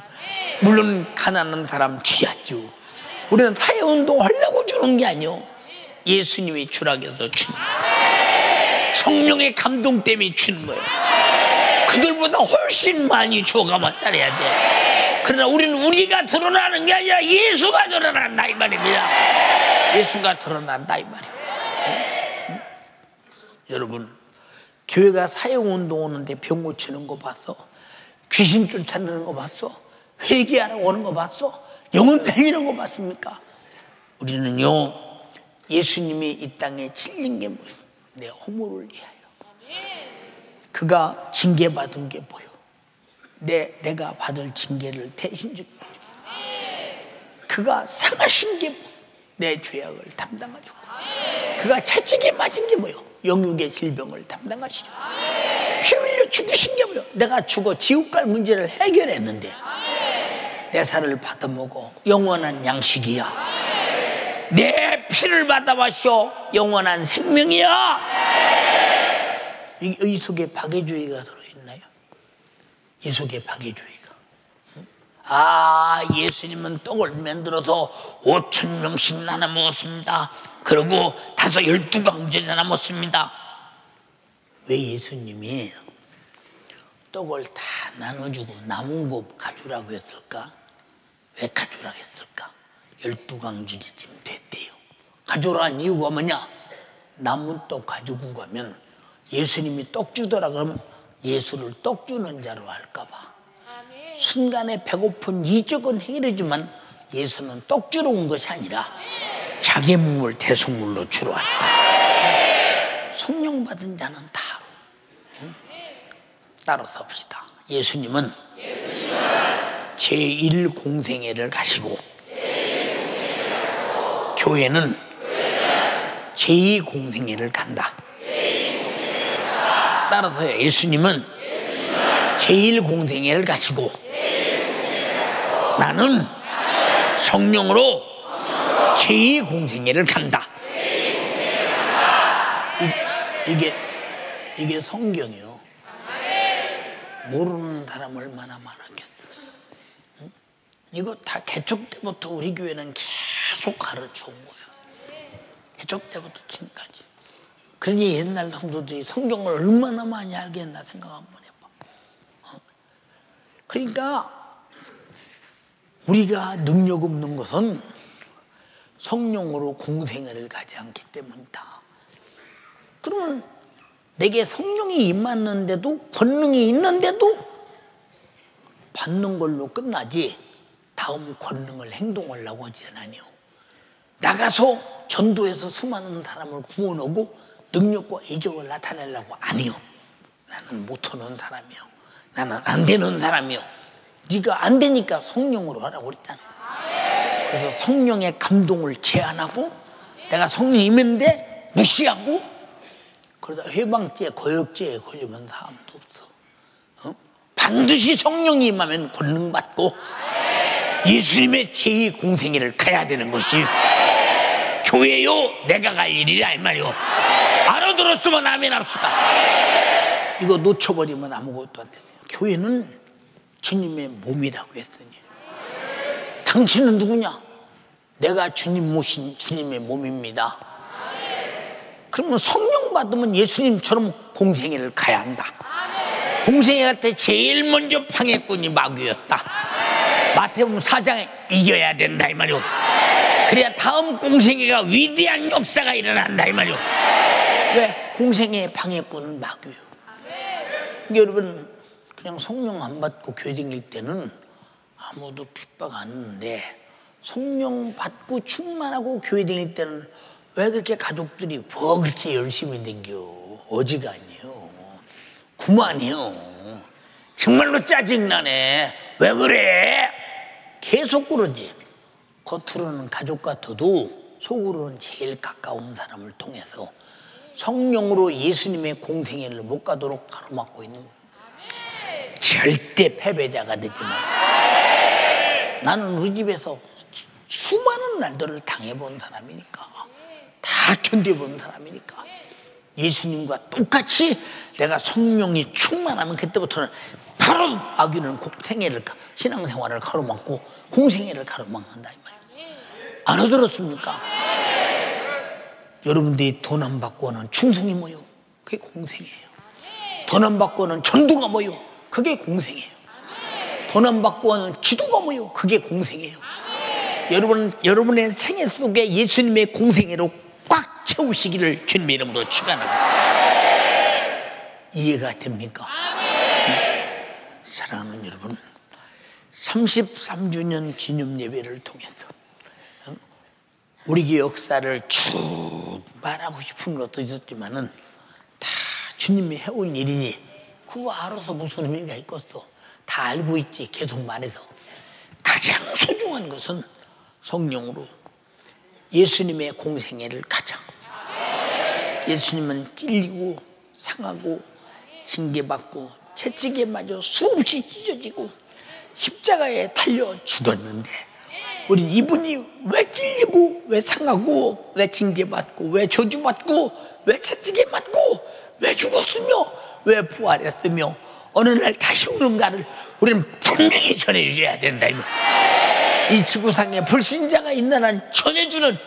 물론 가난한 사람 취하죠. 우리는 사회운동 하려고 주는 게 아니오. 예수님이 주라해서 주는 거예요. 성령의 감동 때문에 주는 거예요. 그들보다 훨씬 많이 줘가며 살아야 돼. 그러나 우리는 우리가 드러나는 게 아니라 예수가 드러난다 이 말입니다. 예수가 드러난다 이 말이에요. 응? 응? 여러분, 교회가 사형운동 오는데 병 고치는 거 봤어? 귀신 쫓아내는 거 봤어? 회개하러 오는 거 봤어? 영혼 살리는 거 봤습니까? 우리는요, 예수님이 이 땅에 찔린 게 뭐예요? 내 허물을 위하여. 그가 징계받은 게 보여. 내, 내가 받을 징계를 대신 주고, 그가 상하신 게 보여. 내 죄악을 담당하시고, 그가 채찍에 맞은 게 보여. 영육의 질병을 담당하시고, 피 흘려 죽이신 게 보여. 내가 죽어 지옥 갈 문제를 해결했는데, 내 살을 받아먹어 영원한 양식이야. 내 피를 받아 마셔 영원한 생명이야. 이, 이 속에 박애주의가 들어있나요? 이 속에 박애주의가. 아, 예수님은 떡을 만들어서 오천 명씩 나눠 먹었습니다. 그리고 다섯 열두 강제를 나눠 먹었습니다. 왜 예수님이 떡을 다 나눠주고 남은 거 가져라고 했을까? 왜 가져라고 했을까? 열두 강제이 지금 됐대요. 가져라는 이유가 뭐냐? 남은 떡 가지고 가면 예수님이 떡 주더라 그러면 예수를 떡 주는 자로 알까 봐. 아멘. 순간에 배고픈 이적은 해결이지만 예수는 떡 주러 온 것이 아니라 아멘. 자기 몸을 대속물로 주러 왔다. 아멘. 성령 받은 자는 다. 응? 따라서 합시다. 예수님은, 예수님은 제일 공생애를 가시고, 제일 공생애를 가시고 교회는, 교회는 제이 공생애를 간다. 제이 공생애를 간다. 따라서 예수님은, 예수님은 제일 공생애를 가시고, 제일 공생애를 가시고 나는, 나는 성령으로, 성령으로 제이 공생애를 간다. 제이 공생애를 간다. 이, 이게, 이게 성경이요. 모르는 사람 얼마나 많았겠어. 응? 이거 다 개척 때부터 우리 교회는 계속 가르쳐 온 거야. 개척 때부터 지금까지. 그러니 옛날 성도들이 성경을 얼마나 많이 알겠나 생각 한번 해봐. 어? 그러니까 우리가 능력 없는 것은 성령으로 공생애를 가지 않기 때문이다. 그러면 내게 성령이 임하는데도 권능이 있는데도 받는 걸로 끝나지 다음 권능을 행동하려고 하지 않아요. 나가서 전도해서 수많은 사람을 구원하고 능력과 이적을 나타내려고 아니요. 나는 못하는 사람이요. 나는 안 되는 사람이요. 네가 안 되니까 성령으로 하라고 그랬잖아. 그래서 성령의 감동을 제한하고 내가 성령이 임했는데 무시하고 그러다 해방죄, 거역죄에 걸리면 사람도 없어. 어? 반드시 성령이 임하면 권능받고 예수님의 제이 공생애를 가야 되는 것이 교회요 내가 갈 일이라 이 말이오. 알아들었으면 아멘합시다. 이거 놓쳐버리면 아무것도 안 돼. 교회는 주님의 몸이라고 했으니 당신은 누구냐? 내가 주님 모신 주님의 몸입니다. 그러면 성령 받으면 예수님처럼 공생애를 가야 한다. 아멘. 공생애 할 때 제일 먼저 방해꾼이 마귀였다. 아멘. 마태복음 사 장에 이겨야 된다 이 말이오. 아멘. 그래야 다음 공생애가 위대한 역사가 일어난다 이 말이오. 아멘. 왜? 공생애의 방해꾼은 마귀요. 여러분 그냥 성령 안 받고 교회 다닐 때는 아무도 핍박 안 했는데 성령 받고 충만하고 교회 다닐 때는 왜 그렇게 가족들이 뭐 그렇게 열심히 댕겨? 어지간히요. 그만이요. 정말로 짜증나네. 왜 그래? 계속 그러지. 겉으로는 가족 같아도 속으로는 제일 가까운 사람을 통해서 성령으로 예수님의 공생애를 못 가도록 가로막고 있는 거예요. 절대 패배자가 되지 마라. 나는 우리 집에서 수많은 날들을 당해본 사람이니까. 다 견뎌본 사람이니까 예수님과 똑같이 내가 성령이 충만하면 그때부터는 바로 아귀는 공생애를 신앙생활을 가로막고 공생애를 가로막는다 이 말이에요. 알아들었습니까? 여러분들이 돈 안 받고는 충성이 뭐요? 그게 공생애예요. 돈 안 받고는 전도가 뭐요? 그게 공생애예요. 돈 안 받고는 기도가 뭐요? 그게 공생애예요. 여러분 여러분의 생애 속에 예수님의 공생애로 꽉 채우시기를 주님의 이름으로 축원합니다. 이해가 됩니까? 아멘. 사랑하는 여러분, 삼십삼 주년 기념 예배를 통해서 우리 역사를 쭉 말하고 싶은 것도 있었지만은 다 주님이 해온 일이니 그거 알아서 무슨 의미가 있겠어? 다 알고 있지. 계속 말해서 가장 소중한 것은 성령으로 예수님의 공생애를 가장. 예수님은 찔리고 상하고 징계받고 채찍에 맞아 수없이 찢어지고 십자가에 달려 죽었는데 우린 이분이 왜 찔리고 왜 상하고 왜 징계받고 왜 저주받고 왜 채찍에 맞고 왜 죽었으며 왜 부활했으며 어느 날 다시 오는가를 우리는 분명히 전해줘야 된다. 이 지구상에 불신자가 있는 한 전해주는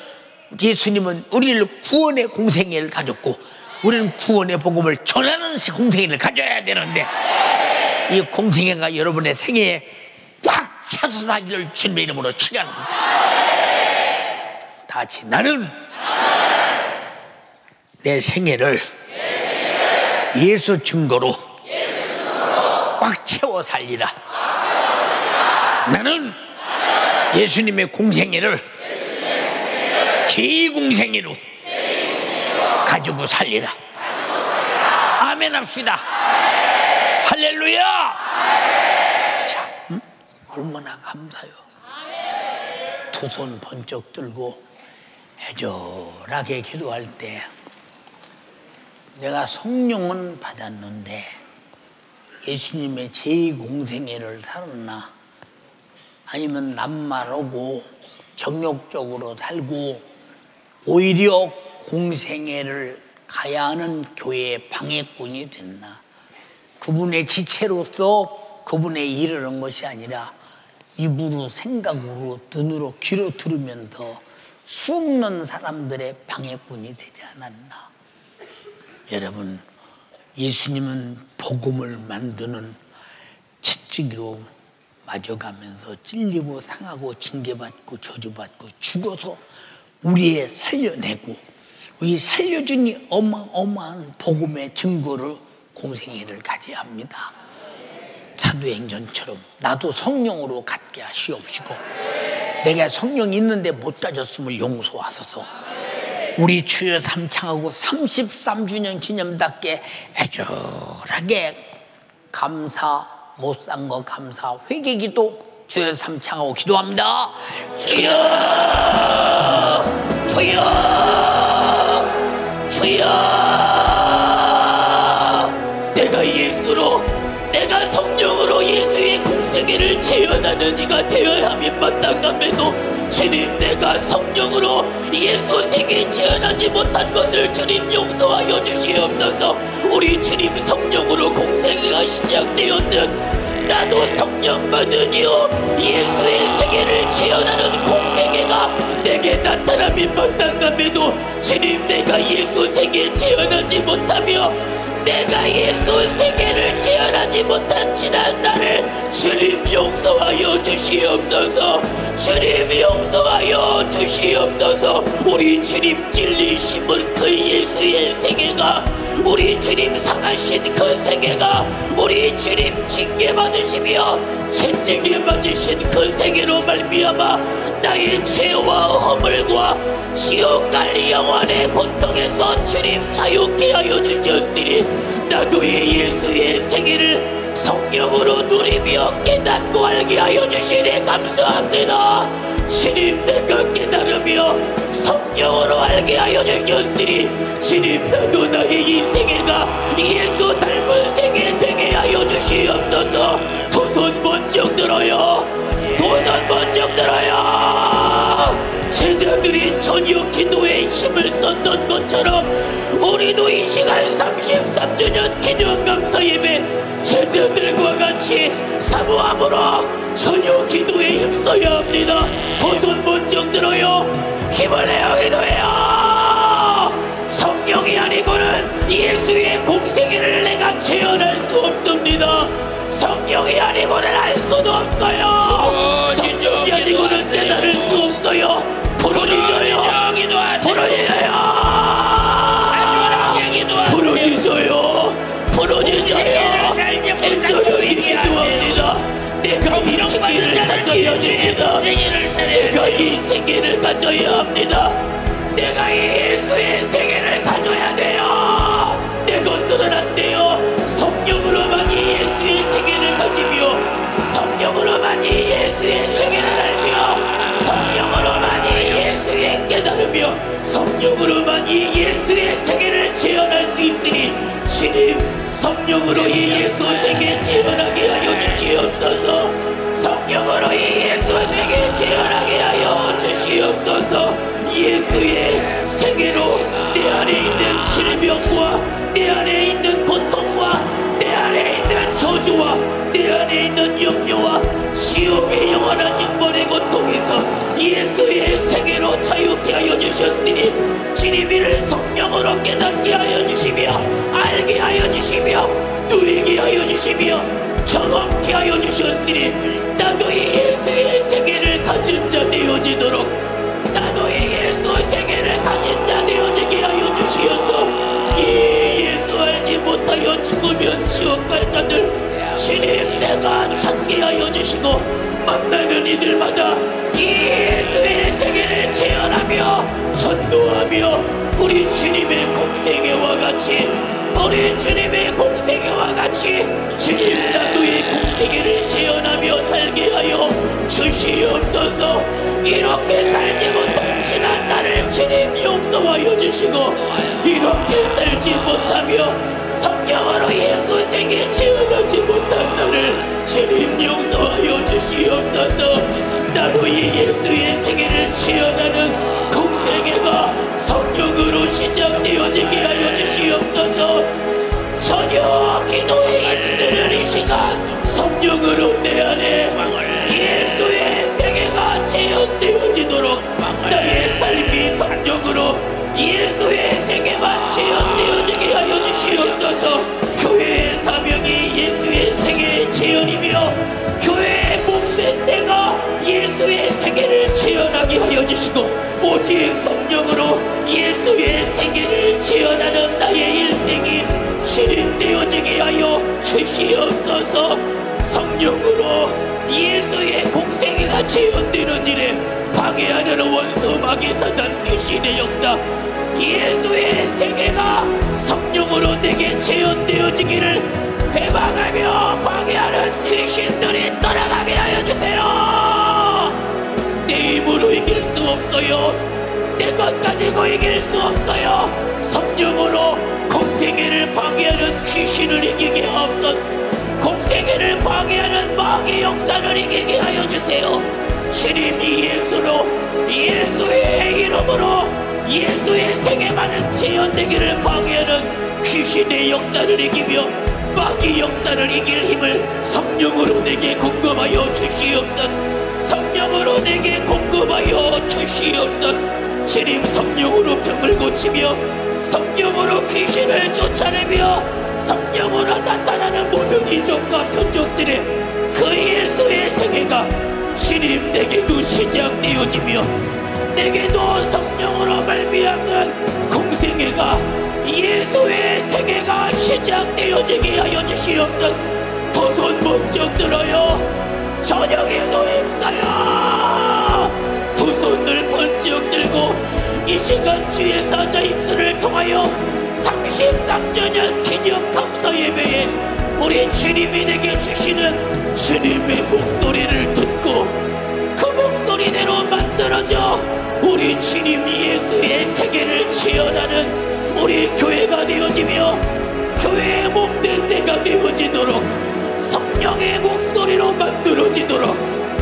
예수님은 우리를 구원의 공생애를 가졌고 우리는 구원의 복음을 전하는 공생애를 가져야 되는데 이 공생애가 여러분의 생애에 꽉 차서 사기를 주님의 이름으로 축원합니다. 다 같이 나는 내 생애를 예수 증거로 꽉 채워 살리라. 나는 예수님의 공생애를, 예수님의 공생애를 제이 공생애로, 제이 공생애로 가지고 살리라. 가지고 살리라. 아멘 합시다. 아멘. 할렐루야. 아멘. 얼마나 감사해요. 두 손 번쩍 들고 애절하게 기도할 때 내가 성령은 받았는데 예수님의 제이 공생애를 살았나, 아니면 남말하고 정욕적으로 살고 오히려 공생애를 가야 하는 교회의 방해꾼이 됐나. 그분의 지체로서 그분에 이르는 것이 아니라 입으로, 생각으로, 눈으로, 귀로 들으면서 수없는 사람들의 방해꾼이 되지 않았나. 여러분, 예수님은 복음을 만드는 채찍으로 맞아가면서 찔리고 상하고 징계받고 저주받고 죽어서 우리의 살려내고, 우리 살려준 이 어마어마한 복음의 증거를 공생애를 가져야 합니다. 사도행전처럼 나도 성령으로 갖게 하시옵시고 내가 성령 있는데 못 가졌음을 용서하소서. 우리 주여 삼창하고 삼십삼 주년 기념답게 애절하게 감사, 못 산 거 감사, 회개기도 주여 삼창하고 기도합니다. 주여, 주여, 주여, 내가 예수로, 내가 성령으로 예수의 공생애를 재현하는 이가 되어야 함이 마땅함에도 주님, 내가 성령으로 예수 생애 재현하지 못한 것을 주님 용서하여 주시옵소서. 우리 주님, 성령으로 공생애가 시작되었는 나도 성령 받은 이요 예수의 생애를 재현하는 공생애가 내게 나타남이 마땅함에도 주님, 내가 예수 생애 재현하지 못하며 내가 예수 세계를 재현하지 못한 지난 나를 주님 용서하여 주시옵소서. 주님 용서하여 주시옵소서. 우리 주님 찔리심은 그 예수의 세계가, 우리 주님 상하신 그 세계가, 우리 주님 징계받으시며 채찍에 맞으신 그 세계로 말미암아 나의 죄와 허물과 지옥 갈 영원의 고통에서 주님 자유케 하여 주셨으니 나도 이 예수의 생애를 성령으로 누리며 깨닫고 알게 하여 주시니 감사합니다. 주님, 내가 깨달으며 성령으로 알게 하여 주셨으니 주님, 나도 나의 이 생애가 예수 닮은 생애 되게 하여 주시옵소서. 두 손 번쩍 들어요. 두 손 번쩍 들어요. 제자들이 저녁 기도에 힘을 썼던 것처럼 우리도 이 시간 삼십삼 주년 기념감사 예배 제자들과 같이 사모함으로 저녁 기도에 힘써야 합니다. 두 손 번쩍 들어요. 힘을 내어 기도해요. 성령이 아니고는 예수의 공생애를 내가 재현할 수 없습니다. 성령이 아니고는 알 수도 없어요. 성령이 아니고는 깨달을 수 없어요. 부르짖어요. 부르짖어요. 부르짖어요. 부르짖어요. 애절하게 기도합니다. 내가 이 생계를 가져야 합니다. 내가 이 생계를 가져야 합니다. 내가 이 예수의 생계를 가져야 돼요. 내 것으로는 안 돼요. 성령으로만 이 예수의 세계를 가지며, 성령으로만 이 예수의 세계를 알며, 성령으로만 이 예수의 깨달으며, 성령으로만 이 예수의 세계를 재현할 수 있으니 주님, 성령으로 이 예수 세계 재현하게 하여 주시옵소서. 성령으로 이 예수 세계 재현하게 하여 주시옵소서. 예수의 세계로 내 안에 있는 질병과 내 안에 있는 고통과 내 안에 있는 저주와 내 안에 있는 염려와 지옥의 영원한 인벌의 고통에서 예수의 생애로 자유케 하여 주셨으니 주님이를 성령으로 깨닫게 하여 주시며 알게 하여 주시며 누리게 하여 주시며 경험케 하여 주셨으니 나도 이 예수의 생애를 가진 자 되어지도록, 나도 이 예수의 생애를 가진 자 되어지게 하여 주시옵소서. 이 예수 알지 못하여 죽으면 지옥 갈 자들 주님, 내가 찾게 하여 주시고 만나는 이들마다 이 예수의 세계를 재현하며 전도하며 우리 주님의 공생애와 같이, 우리 주님의 공생애와 같이 주님, 나도 이 공생애를 재현하며 살게 인하여 주시옵소서. 이렇게 살지 못한 지난 나를 주님 용서하여 주시고, 이렇게 살지 못하며 성령으로 예수의 생에 지어나지 못한 나를 주님 용서하여 주시옵소서. 나로 이 예수의 생애를 지어나는 공생애가 성령으로 시작되어지게 하여 주시옵소서. 전혀 기도의 입술을 이 시간 성령으로 내 안에 예수의 생애가 재현되어지도록, 나의 삶이 성령으로 예수의 생애만 재현되어지게 하여 주시옵소서. 교회의 사명이 예수의 생애의 재현이며, 교회의 몸된 내가 예수의 생애를 재현하게 하여 주시고, 오직 성령으로 예수의 생애를 재현하는 나의 일생이 실현되어지게 하여 주시옵소서. 성령으로 예수의 공생애가 재현되는 일에 방해하는 원수, 마귀, 사단, 귀신의 역사, 예수의 생애가 성령으로 내게 재현되어지기를 회방하며 방해하는 귀신들이 떠나가게 하여 주세요. 내 힘으로 이길 수 없어요. 내 것 가지고 이길 수 없어요. 성령으로 공생애를 방해하는 귀신을 이기게 하옵소서. 공생애를 방해하는 마귀의 역사를 이기게 하여 주세요. 신임 예수로, 예수의 이름으로 예수의 생애만은 재현되기를 방해하는 귀신의 역사를 이기며 마귀 역사를 이길 힘을 성령으로 내게 공급하여 주시옵소서. 성령으로 내게 공급하여 주시옵소서. 신임 성령으로 병을 고치며, 성령으로 귀신을 쫓아내며, 성령으로 나타나는 모든 이적과 표적들의 그 예수의 생애가 신임 내게도 시작되어지며, 내게도 성령으로 말미암는 공생애가 예수의 생애가 시작되어지게 하여 주시옵소서. 도손 목적 들어요. 저녁에도 입사요. 두 손을 번쩍 들고 이 시간 주의 사자 입술을 통하여 삼십삼 주년 기념 감사 예배에 우리 주님이 내게 주시는 주님의 목소리를 듣고 그 목소리대로 만들어져 우리 주님 예수의 세계를 재현하는 우리 교회가 되어지며, 교회의 몸된 내가 되어지도록 성령의 목소리로 만들어지도록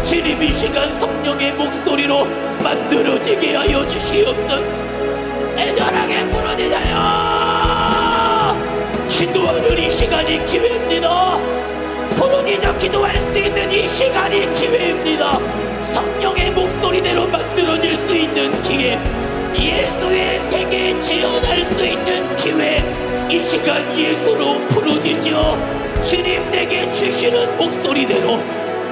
주님 이 시간 성령의 목소리로 만들어지게 하여 주시옵소서. 애절하게 부르짖어요. 기도하는 이 시간이 기회입니다. 부르짖어 기도할 수 있는 이 시간이 기회입니다. 성령의 목소리대로 만들어질 수 있는 기회, 예수의 세계에 재현할 수 있는 기회, 이 시간 예수로 부르짖어 주님 내게 주시는 목소리대로,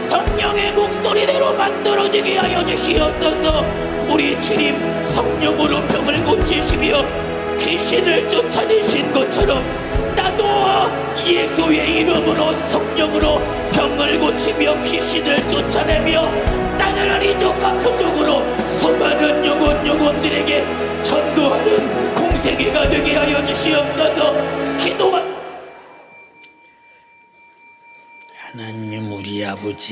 성령의 목소리대로 만들어지게 하여 주시옵소서. 우리 주님 성령으로 병을 고치시며 귀신을 쫓아내신 것처럼 나도 예수의 이름으로 성령으로 병을 고치며 귀신을 쫓아내며 나는 이적과 표적으로 수많은 영혼 영혼들에게 전도하는 공생애가 되게 하여 주시옵소서. 기도하 하나님 우리 아버지,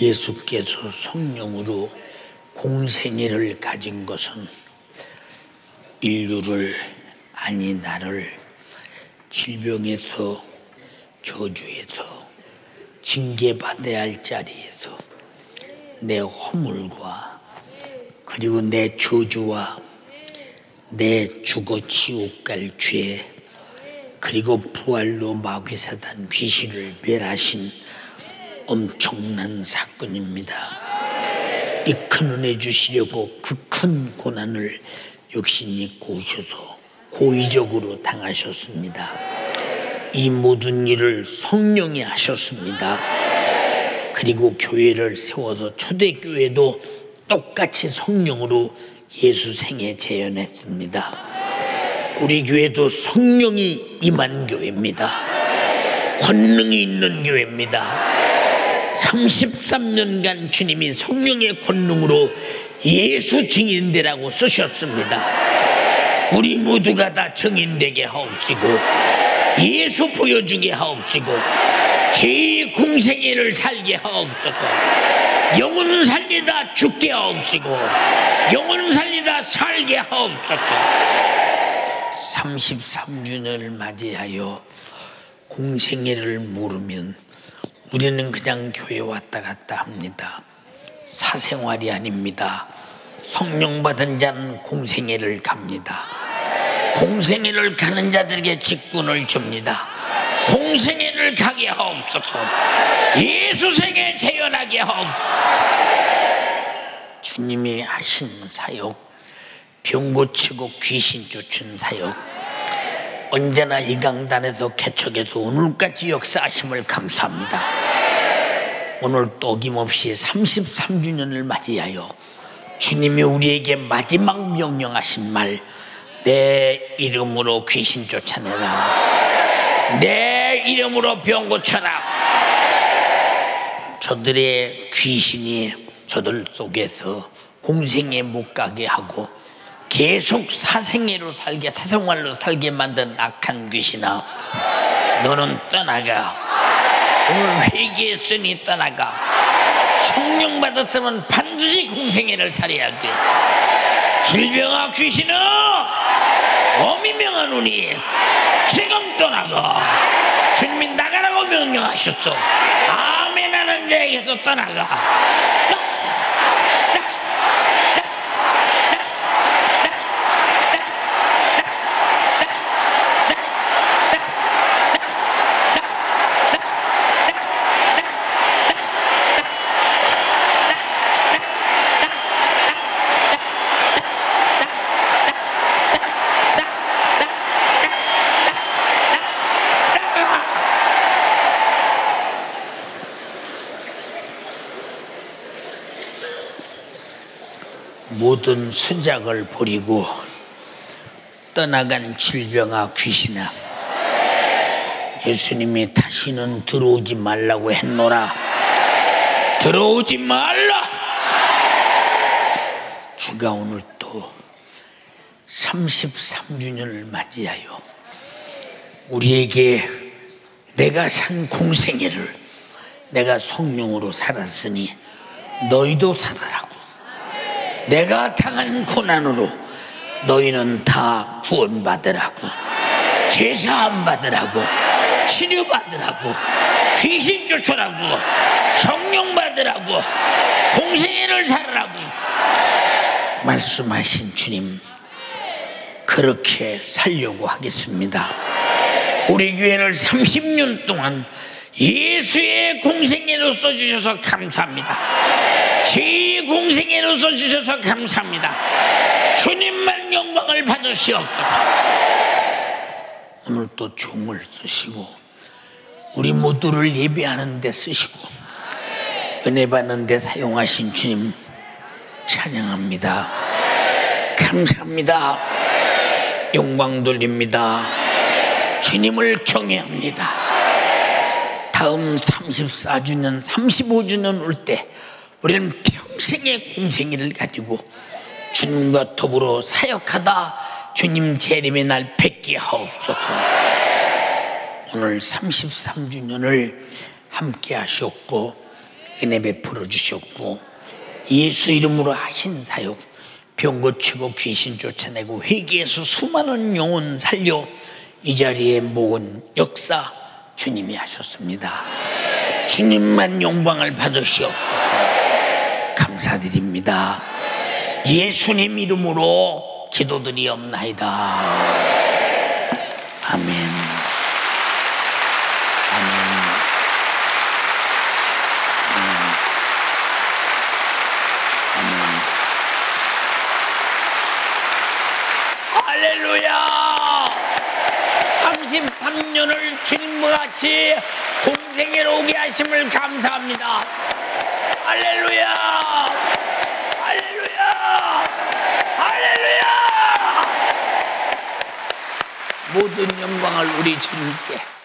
예수께서 성령으로 공생애를 가진 것은 인류를, 아니 나를 질병에서, 저주에서, 징계받아야 할 자리에서 내 허물과 그리고 내 저주와 내 죽어 지옥 갈 죄, 그리고 부활로 마귀 사단 귀신을 멸하신 엄청난 사건입니다. 이 큰 은혜 주시려고 그 큰 고난을 육신이 고셔서 고의적으로 당하셨습니다. 이 모든 일을 성령이 하셨습니다. 그리고 교회를 세워서 초대교회도 똑같이 성령으로 예수 생애 재현했습니다. 우리 교회도 성령이 임한 교회입니다. 권능이 있는 교회입니다. 삼십삼 년간 주님이 성령의 권능으로 예수 증인되라고 쓰셨습니다. 우리 모두가 다 증인되게 하옵시고 예수 보여주게 하옵시고, 제 공생애를 살게 하옵소서. 영혼 살리다 죽게 하옵시고, 영혼 살리다 살게 하옵소서. 삼십삼 주년을 맞이하여 공생애를 모르면 우리는 그냥 교회 왔다 갔다 합니다. 사생활이 아닙니다. 성령 받은 자는 공생애를 갑니다. 공생애를 가는 자들에게 직분을 줍니다. 공생애를 가게 하옵소서. 예수 생애 재현하게 하옵소서. 주님이 하신 사역, 병 고치고 귀신 쫓은 사역, 언제나 이 강단에서 개척해서 오늘까지 역사하심을 감사합니다. 오늘 또 어김없이 삼십삼 주년을 맞이하여 주님이 우리에게 마지막 명령하신 말, 내 이름으로 귀신 쫓아내라, 내 이름으로 병 고쳐라, 저들의 귀신이 저들 속에서 공생에 못 가게 하고 계속 사생애로 살게, 사생활로 살게 만든 악한 귀신아, 너는 떠나가. 오늘 회개했으니 떠나가. 성령 받았으면 반드시 공생애를 살아야 돼. 질병아, 귀신아, 어미 명하노니 지금 떠나가. 주님이 나가라고 명령하셨어. 아멘 하는 자에게서 떠나가. 모든 수작을 버리고 떠나간 질병아, 귀신아, 예수님이 다시는 들어오지 말라고 했노라. 들어오지 말라. 주가 오늘 또 삼십삼 주년을 맞이하여 우리에게 내가 산 공생애를 내가 성령으로 살았으니 너희도 살아라. 내가 당한 고난으로 너희는 다 구원받으라고, 제사함 받으라고, 치료받으라고, 귀신 쫓으라고, 성령 받으라고, 공생애를 살으라고 말씀하신 주님, 그렇게 살려고 하겠습니다. 우리 교회를 삼십 년 동안 예수의 공생애로 써주셔서 감사합니다. 제 공생애로 써주셔서 감사합니다. 주님만 영광을 받으시옵소서. 오늘 또 종을 쓰시고 우리 모두를 예배하는 데 쓰시고 은혜 받는 데 사용하신 주님 찬양합니다. 감사합니다. 영광 돌립니다. 주님을 경외합니다. 다음 삼십사 주년, 삼십오 주년 올 때 우리는 평생의 공생애를 가지고 주님과 더불어 사역하다 주님 재림의 날 뵙게 하옵소서. 오늘 삼십삼 주년을 함께 하셨고 은혜 베풀어 주셨고 예수 이름으로 하신 사역, 병 고치고 귀신 쫓아내고 회개해서 수많은 영혼 살려 이 자리에 모은 역사 주님이 하셨습니다. 주님만 영광을 받으시옵소서. 감사드립니다. 예수님 이름으로 기도드리옵나이다. 아멘. 아멘. 할렐루야. 삼십삼 년을 주님과 같이 공생애로 오게 하심을 감사합니다. 할렐루야. 할렐루야. 할렐루야. 모든 영광을 우리 주님께.